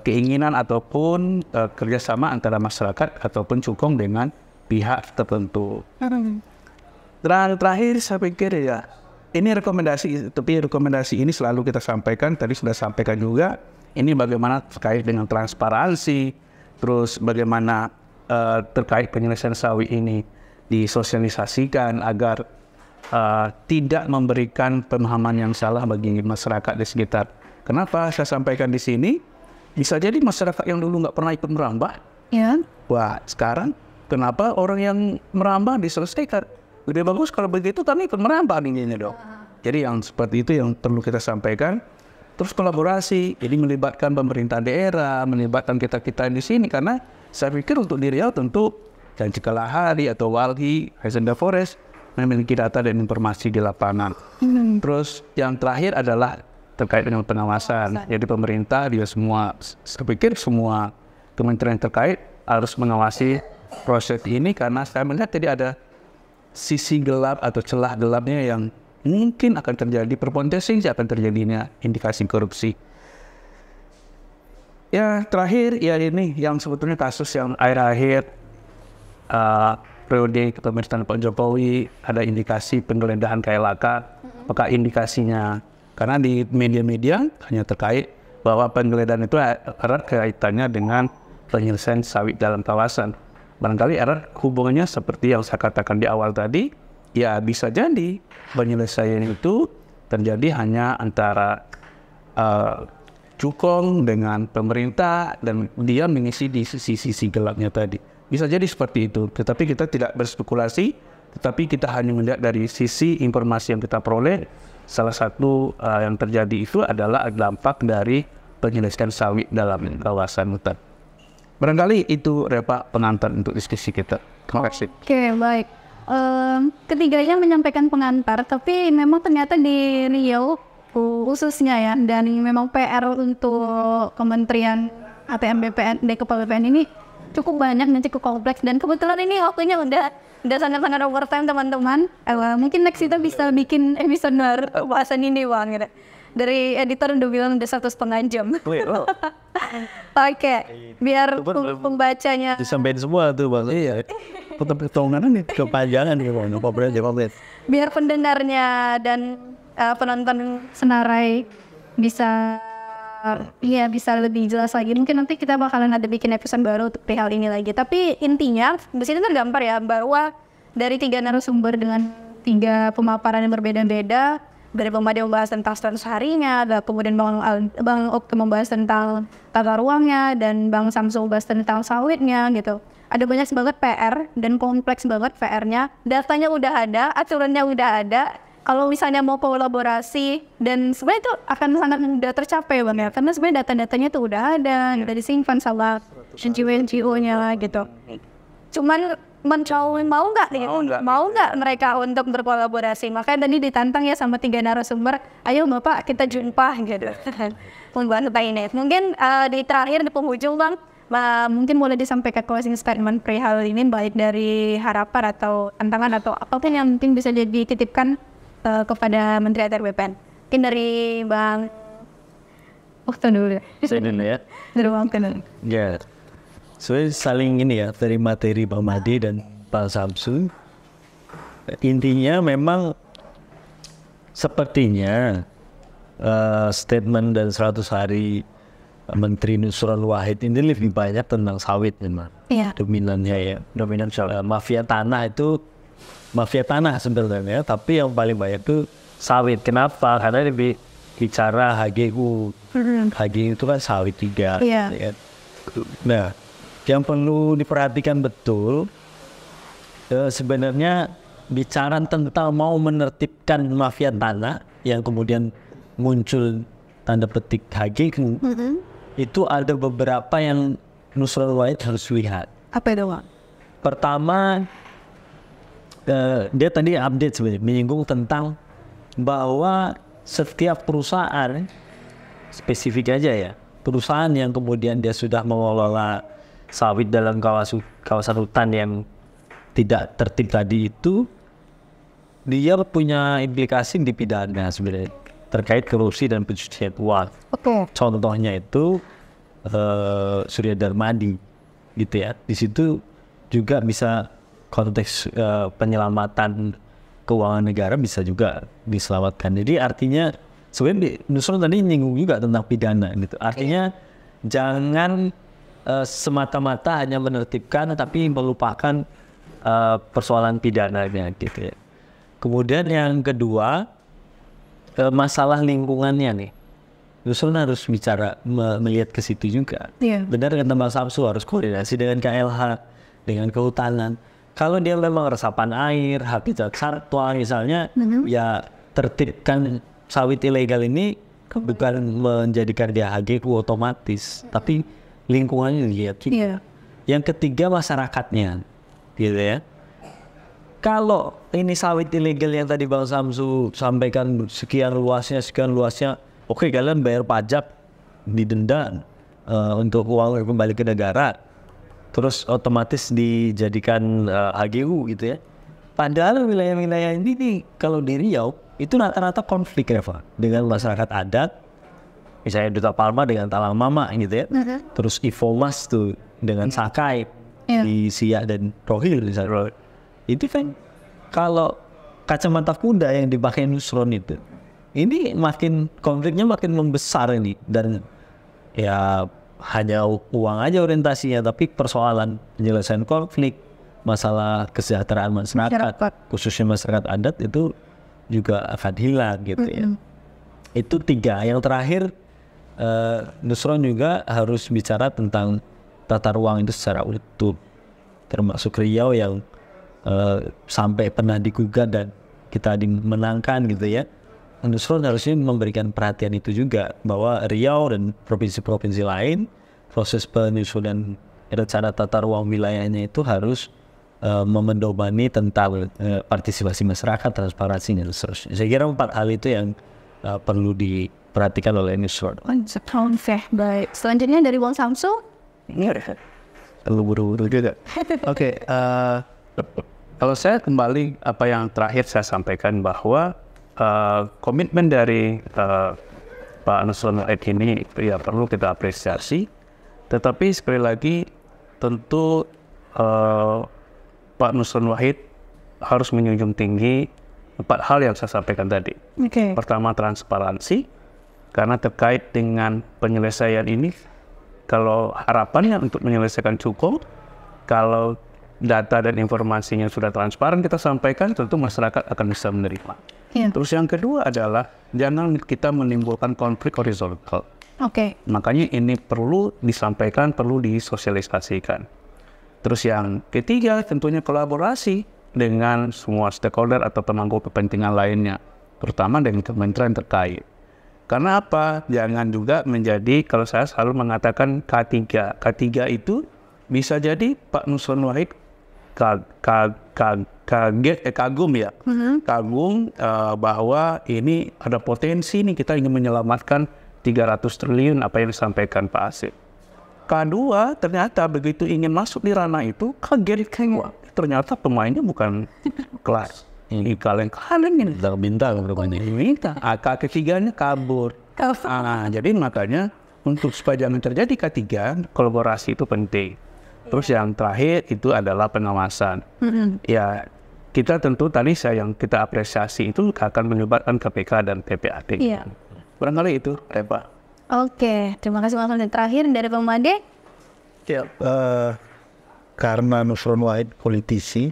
keinginan ataupun kerjasama antara masyarakat ataupun cukong dengan pihak tertentu. Terakhir saya pikir ya, ini rekomendasi, tapi rekomendasi ini selalu kita sampaikan, tadi sudah sampaikan juga, ini bagaimana terkait dengan transparansi, terus bagaimana terkait penyelesaian sawit ini disosialisasikan agar tidak memberikan pemahaman yang salah bagi masyarakat di sekitar. Kenapa saya sampaikan di sini? Bisa jadi masyarakat yang dulu nggak pernah ikut merambah, ya. Wah sekarang kenapa orang yang merambah diselesaikan? Lebih bagus kalau begitu kami ikut merambah ininya dong. Jadi yang seperti itu yang perlu kita sampaikan. Terus kolaborasi, jadi melibatkan pemerintah daerah, melibatkan kita-kita di sini karena saya pikir untuk di Riau tentu dan Jikalahari atau Walhi, Eyes on the Forest memiliki data dan informasi di lapangan. Terus yang terakhir adalah terkait dengan pengawasan. Jadi pemerintah dia semua, saya pikir semua kementerian terkait harus mengawasi proses ini karena saya melihat tadi ada sisi gelap atau celah gelapnya yang mungkin akan terjadi berpotensi akan terjadinya indikasi korupsi. Ya terakhir ya ini yang sebetulnya kasus yang akhir-akhir periode kepemerintahan Pak Jokowi ada indikasi penggeledahan KLHK. Apakah indikasinya? Karena di media-media hanya terkait bahwa penggeledahan itu erat kaitannya dengan penyelesaian sawit dalam kawasan. Barangkali erat hubungannya seperti yang saya katakan di awal tadi. Ya bisa jadi penyelesaian itu terjadi hanya antara cukong dengan pemerintah dan dia mengisi di sisi-sisi gelapnya tadi. Bisa jadi seperti itu, tetapi kita tidak berspekulasi, tetapi kita hanya melihat dari sisi informasi yang kita peroleh. Salah satu yang terjadi itu adalah dampak dari penyelesaian sawit dalam kawasan hutan. Barangkali itu Reva pengantar untuk diskusi kita. Terima kasih. Oke, baik. Ketiganya menyampaikan pengantar, tapi memang ternyata di Riau khususnya ya, dan memang PR untuk Kementerian ATR/BPN dan KPK ini cukup banyak dan cukup kompleks, dan kebetulan ini waktunya udah sangat-sangat overtime teman-teman. Mungkin next kita bisa bikin episode bahasan ini bang, gitu. Dari editor udah bilang udah 1,5 jam. Oke, biar pembacanya disampaikan semua tuh bang. Iya. Kepanjangan nih, kepanjangan nih bang. Biar pendengarnya dan penonton Senarai bisa bisa lebih jelas lagi. Mungkin nanti kita bakalan ada bikin episode baru untuk perihal ini lagi. Tapi intinya di sini tergambar ya bahwa dari 3 narasumber dengan 3 pemaparan yang berbeda-beda, dari Bang Made membahas tentang status harinya, kemudian Bang Okto membahas tentang tata ruangnya, dan Bang Samsul membahas tentang sawitnya gitu. Ada banyak banget PR dan kompleks banget PR-nya. Datanya udah ada, aturannya udah ada. Kalau misalnya mau kolaborasi, dan sebenarnya itu akan sangat mudah tercapai Bang ya, karena sebenarnya data-datanya itu udah ada, udah disimpan sama NGO-nya gitu. Cuman mencoba mau nggak mereka untuk berkolaborasi. Makanya tadi ditantang ya sama 3 narasumber, ayo bapak kita jumpa gitu. Mungkin di terakhir di penghujung Bang, mungkin boleh disampaikan closing statement perihal ini, baik dari harapan atau tantangan atau apapun yang mungkin bisa dititipkan kepada Menteri ATR/BPN. Mungkin dari Bang Okto dulu ya. Ya. Sebenarnya saling ini ya, dari materi Pak Made dan Pak Samsu, intinya memang sepertinya statement dan 100 hari Menteri Nusron Wahid ini lebih banyak tentang sawit memang. Iya. Dominannya ya, dominan mafia tanah itu, mafia tanah sebenarnya, tapi yang paling banyak itu sawit. Kenapa? Karena lebih bicara HGU, HGU itu kan sawit 3. Iya. Ya. Nah, yang perlu diperhatikan betul sebenarnya bicara tentang mau menertibkan mafia tanah yang kemudian muncul tanda petik HGU, itu ada beberapa yang Nusron Wahid harus lihat. Apa itu Bang? Pertama, dia tadi update sebenarnya menyinggung tentang bahwa setiap perusahaan, spesifik aja ya, perusahaan yang kemudian dia sudah mengelola sawit dalam kawasan hutan yang tidak tertib tadi itu, dia punya implikasi di pidana sebenarnya terkait korupsi dan pencucian uang. Oke. Contohnya itu Surya Darmadi gitu ya. Di situ juga bisa konteks penyelamatan keuangan negara bisa juga diselamatkan. Jadi artinya sebenarnya Nusron tadi nyinggung juga tentang pidana gitu. Artinya jangan semata-mata hanya menertibkan tapi melupakan persoalan pidananya gitu ya. Kemudian yang kedua, masalah lingkungannya nih, Nusron harus bicara melihat ke situ juga. Yeah. Benar kata Mas Samsu, harus koordinasi dengan KLH, dengan kehutanan. Kalau dia memang resapan air, habitat satwa misalnya, ya tertibkan sawit ilegal ini, bukan menjadikan dia HGU otomatis, tapi lingkungannya dilihat. Yeah. Yang ketiga masyarakatnya, gitu ya. Kalau ini sawit ilegal yang tadi Bang Samsu sampaikan sekian luasnya, oke kalian bayar pajak, didenda untuk uang kembali ke negara, terus otomatis dijadikan HGU gitu ya. Padahal wilayah-wilayah ini nih, kalau di Riau itu rata-rata konflik Reva dengan masyarakat adat, misalnya Duta Palma dengan Talang Mama gitu ya, terus Ifomas tuh dengan Sakai di Siak dan Rohil misalnya. Itu kan kalau kacamata kuda yang dipakai Nusron itu, ini makin konfliknya makin membesar ini, dan ya hanya uang aja orientasinya, tapi persoalan penyelesaian konflik, masalah kesejahteraan masyarakat, khususnya masyarakat adat itu juga akan hilang gitu ya. Itu 3. Yang terakhir, Nusron juga harus bicara tentang tata ruang itu secara utuh, termasuk Riau yang sampai pernah digugat dan kita dimenangkan gitu ya. Nusron harusnya memberikan perhatian itu juga, bahwa Riau dan provinsi-provinsi lain proses penyusunan rencana tata ruang wilayahnya itu harus memendomani tentang partisipasi masyarakat, transparansi dan seterusnya. Saya kira 4 hal itu yang perlu diperhatikan oleh Nusron. Baik. Selanjutnya dari Bang Samsu. Ini udah perlu buru-buru juga. Oke, kalau saya kembali apa yang terakhir saya sampaikan, bahwa komitmen dari Pak Nusron Wahid ini ya perlu kita apresiasi. Tetapi sekali lagi tentu Pak Nusron Wahid harus menjunjung tinggi empat hal yang saya sampaikan tadi. Okay. Pertama, transparansi, karena terkait dengan penyelesaian ini, kalau harapannya untuk menyelesaikan cukup, kalau data dan informasinya sudah transparan kita sampaikan, tentu masyarakat akan bisa menerima. Yeah. Terus yang kedua adalah jangan kita menimbulkan konflik horizontal. Oke. Okay. Makanya ini perlu disampaikan, perlu disosialisasikan. Terus yang ketiga tentunya kolaborasi dengan semua stakeholder atau pemangku kepentingan lainnya, terutama dengan kementerian terkait. Karena apa? Jangan juga menjadi, kalau saya selalu mengatakan K3. K3 itu bisa jadi Pak Nusron Wahid kagum ya, kagum bahwa ini ada potensi nih kita ingin menyelamatkan 300 triliun apa yang disampaikan Pak Asif. Kedua, ternyata begitu ingin masuk di ranah itu kaget, ternyata pemainnya bukan kelas ini, kaleng-kaleng ini bintang bintang. Ketiganya kabur. Jadi makanya untuk supaya jangan terjadi ketiga, kolaborasi itu penting. Terus yang terakhir itu adalah pengawasan. Ya, kita tentu tadi yang kita apresiasi itu akan melibatkan KPK dan PPATK. Yeah. Barangkali itu, Reva. Oke, terima kasih Mas. Dan terakhir dari Bang Made. Ya, karena Nusron Wahid politisi,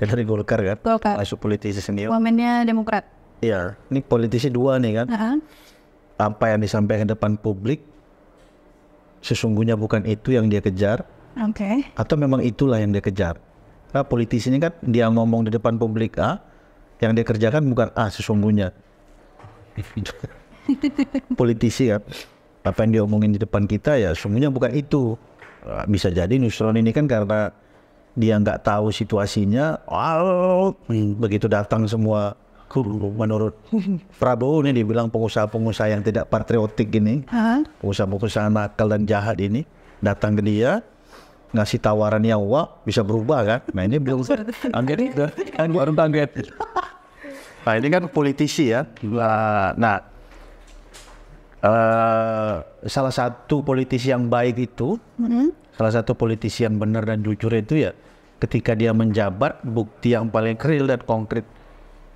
dari Golkar kan, masuk politisi senior. Wamennya Demokrat. Iya, ini politisi dua nih kan. Apa yang disampaikan depan publik sesungguhnya bukan itu yang dia kejar. Okay. Atau memang itulah yang dia kejar. Nah, politisi ini kan dia ngomong di depan publik A, yang dia kerjakan bukan A sesungguhnya. Politisi kan, apa yang dia omongin di depan kita ya sesungguhnya bukan itu. Bisa jadi Nusron ini kan karena dia nggak tahu situasinya, begitu datang semua menurut Prabowo ini dibilang pengusaha-pengusaha yang tidak patriotik ini, pengusaha-pengusaha nakal dan jahat ini datang ke dia ngasih tawaran yang wah bisa berubah kan? Nah ini belum kaget. Nah ini kan politisi ya. Nah salah satu politisi yang baik itu, salah satu politisi yang benar dan jujur itu ya ketika dia menjabat bukti yang paling real dan konkret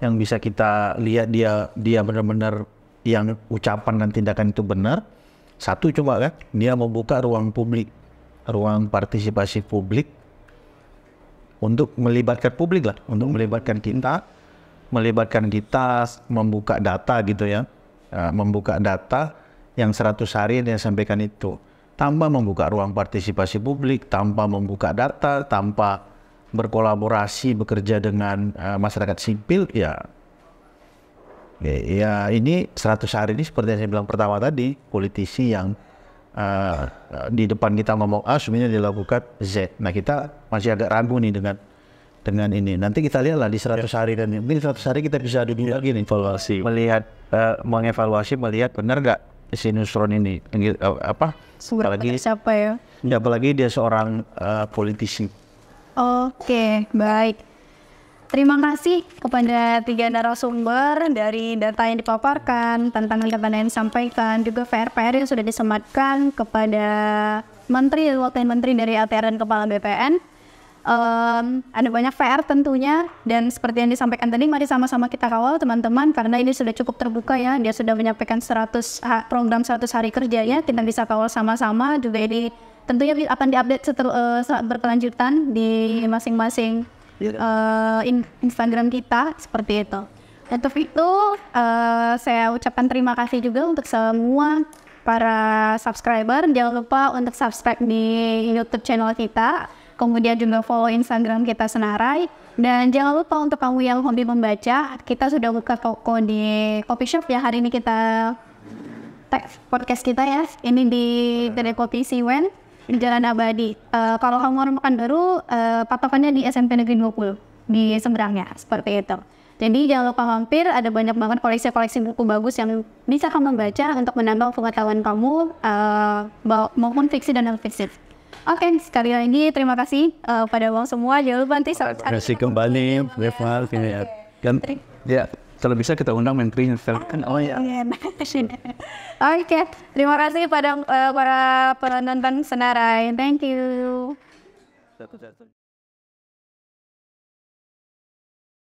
yang bisa kita lihat dia benar-benar yang ucapan dan tindakan itu benar. Satu cuma kan dia membuka ruang publik, ruang partisipasi publik untuk melibatkan publik lah, untuk melibatkan kita membuka data gitu ya, membuka data yang 100 hari yang dia sampaikan itu, tanpa membuka ruang partisipasi publik, tanpa membuka data, tanpa berkolaborasi bekerja dengan masyarakat sipil ya. Ya ini 100 hari ini seperti yang saya bilang pertama tadi, politisi yang di depan kita ngomong A sebenarnya dilakukan Z. Nah kita masih agak ragu nih dengan ini. Nanti kita lihatlah di 100 hari dan ini 100 hari kita bisa duduk lagi nih evaluasi, melihat mengevaluasi, melihat benar nggak si Nusron ini apa? Apalagi siapa ya? Ya apalagi dia seorang politisi. Oke, baik. Terima kasih kepada tiga narasumber dari data yang dipaparkan, tantangan-tantangan yang disampaikan, juga PR-PR yang sudah disematkan kepada Menteri dan Wakil Menteri dari ATR dan Kepala BPN. Ada banyak PR tentunya, dan seperti yang disampaikan tadi, mari sama-sama kita kawal teman-teman, karena ini sudah cukup terbuka ya, dia sudah menyampaikan program 100 hari kerjanya, kita bisa kawal sama-sama, juga ini tentunya akan diupdate berkelanjutan di masing-masing Instagram kita seperti itu. Untuk itu saya ucapkan terima kasih juga untuk semua para subscriber. Jangan lupa untuk subscribe di YouTube channel kita, kemudian juga follow Instagram kita Senarai, dan jangan lupa untuk kamu yang hobi membaca, kita sudah buka toko di coffee shop ya. Hari ini kita podcast kita ya, ini di Kopi Siwen di Jalan Abadi. Kalau kamu orang makan baru, patokannya di SMP Negeri 20 di seberangnya, seperti itu. Jadi jangan lupa mampir, ada banyak banget koleksi-koleksi buku bagus yang bisa kamu baca untuk menambah pengetahuan kamu, maupun fiksi dan non-fiksi. Oke, sekali lagi terima kasih pada uang semua. Jangan lupa nanti terima kasih kembali Reva ya. Ya. Kalau bisa kita undang Menteri kan, Oke, terima kasih pada para penonton Senarai. Thank you.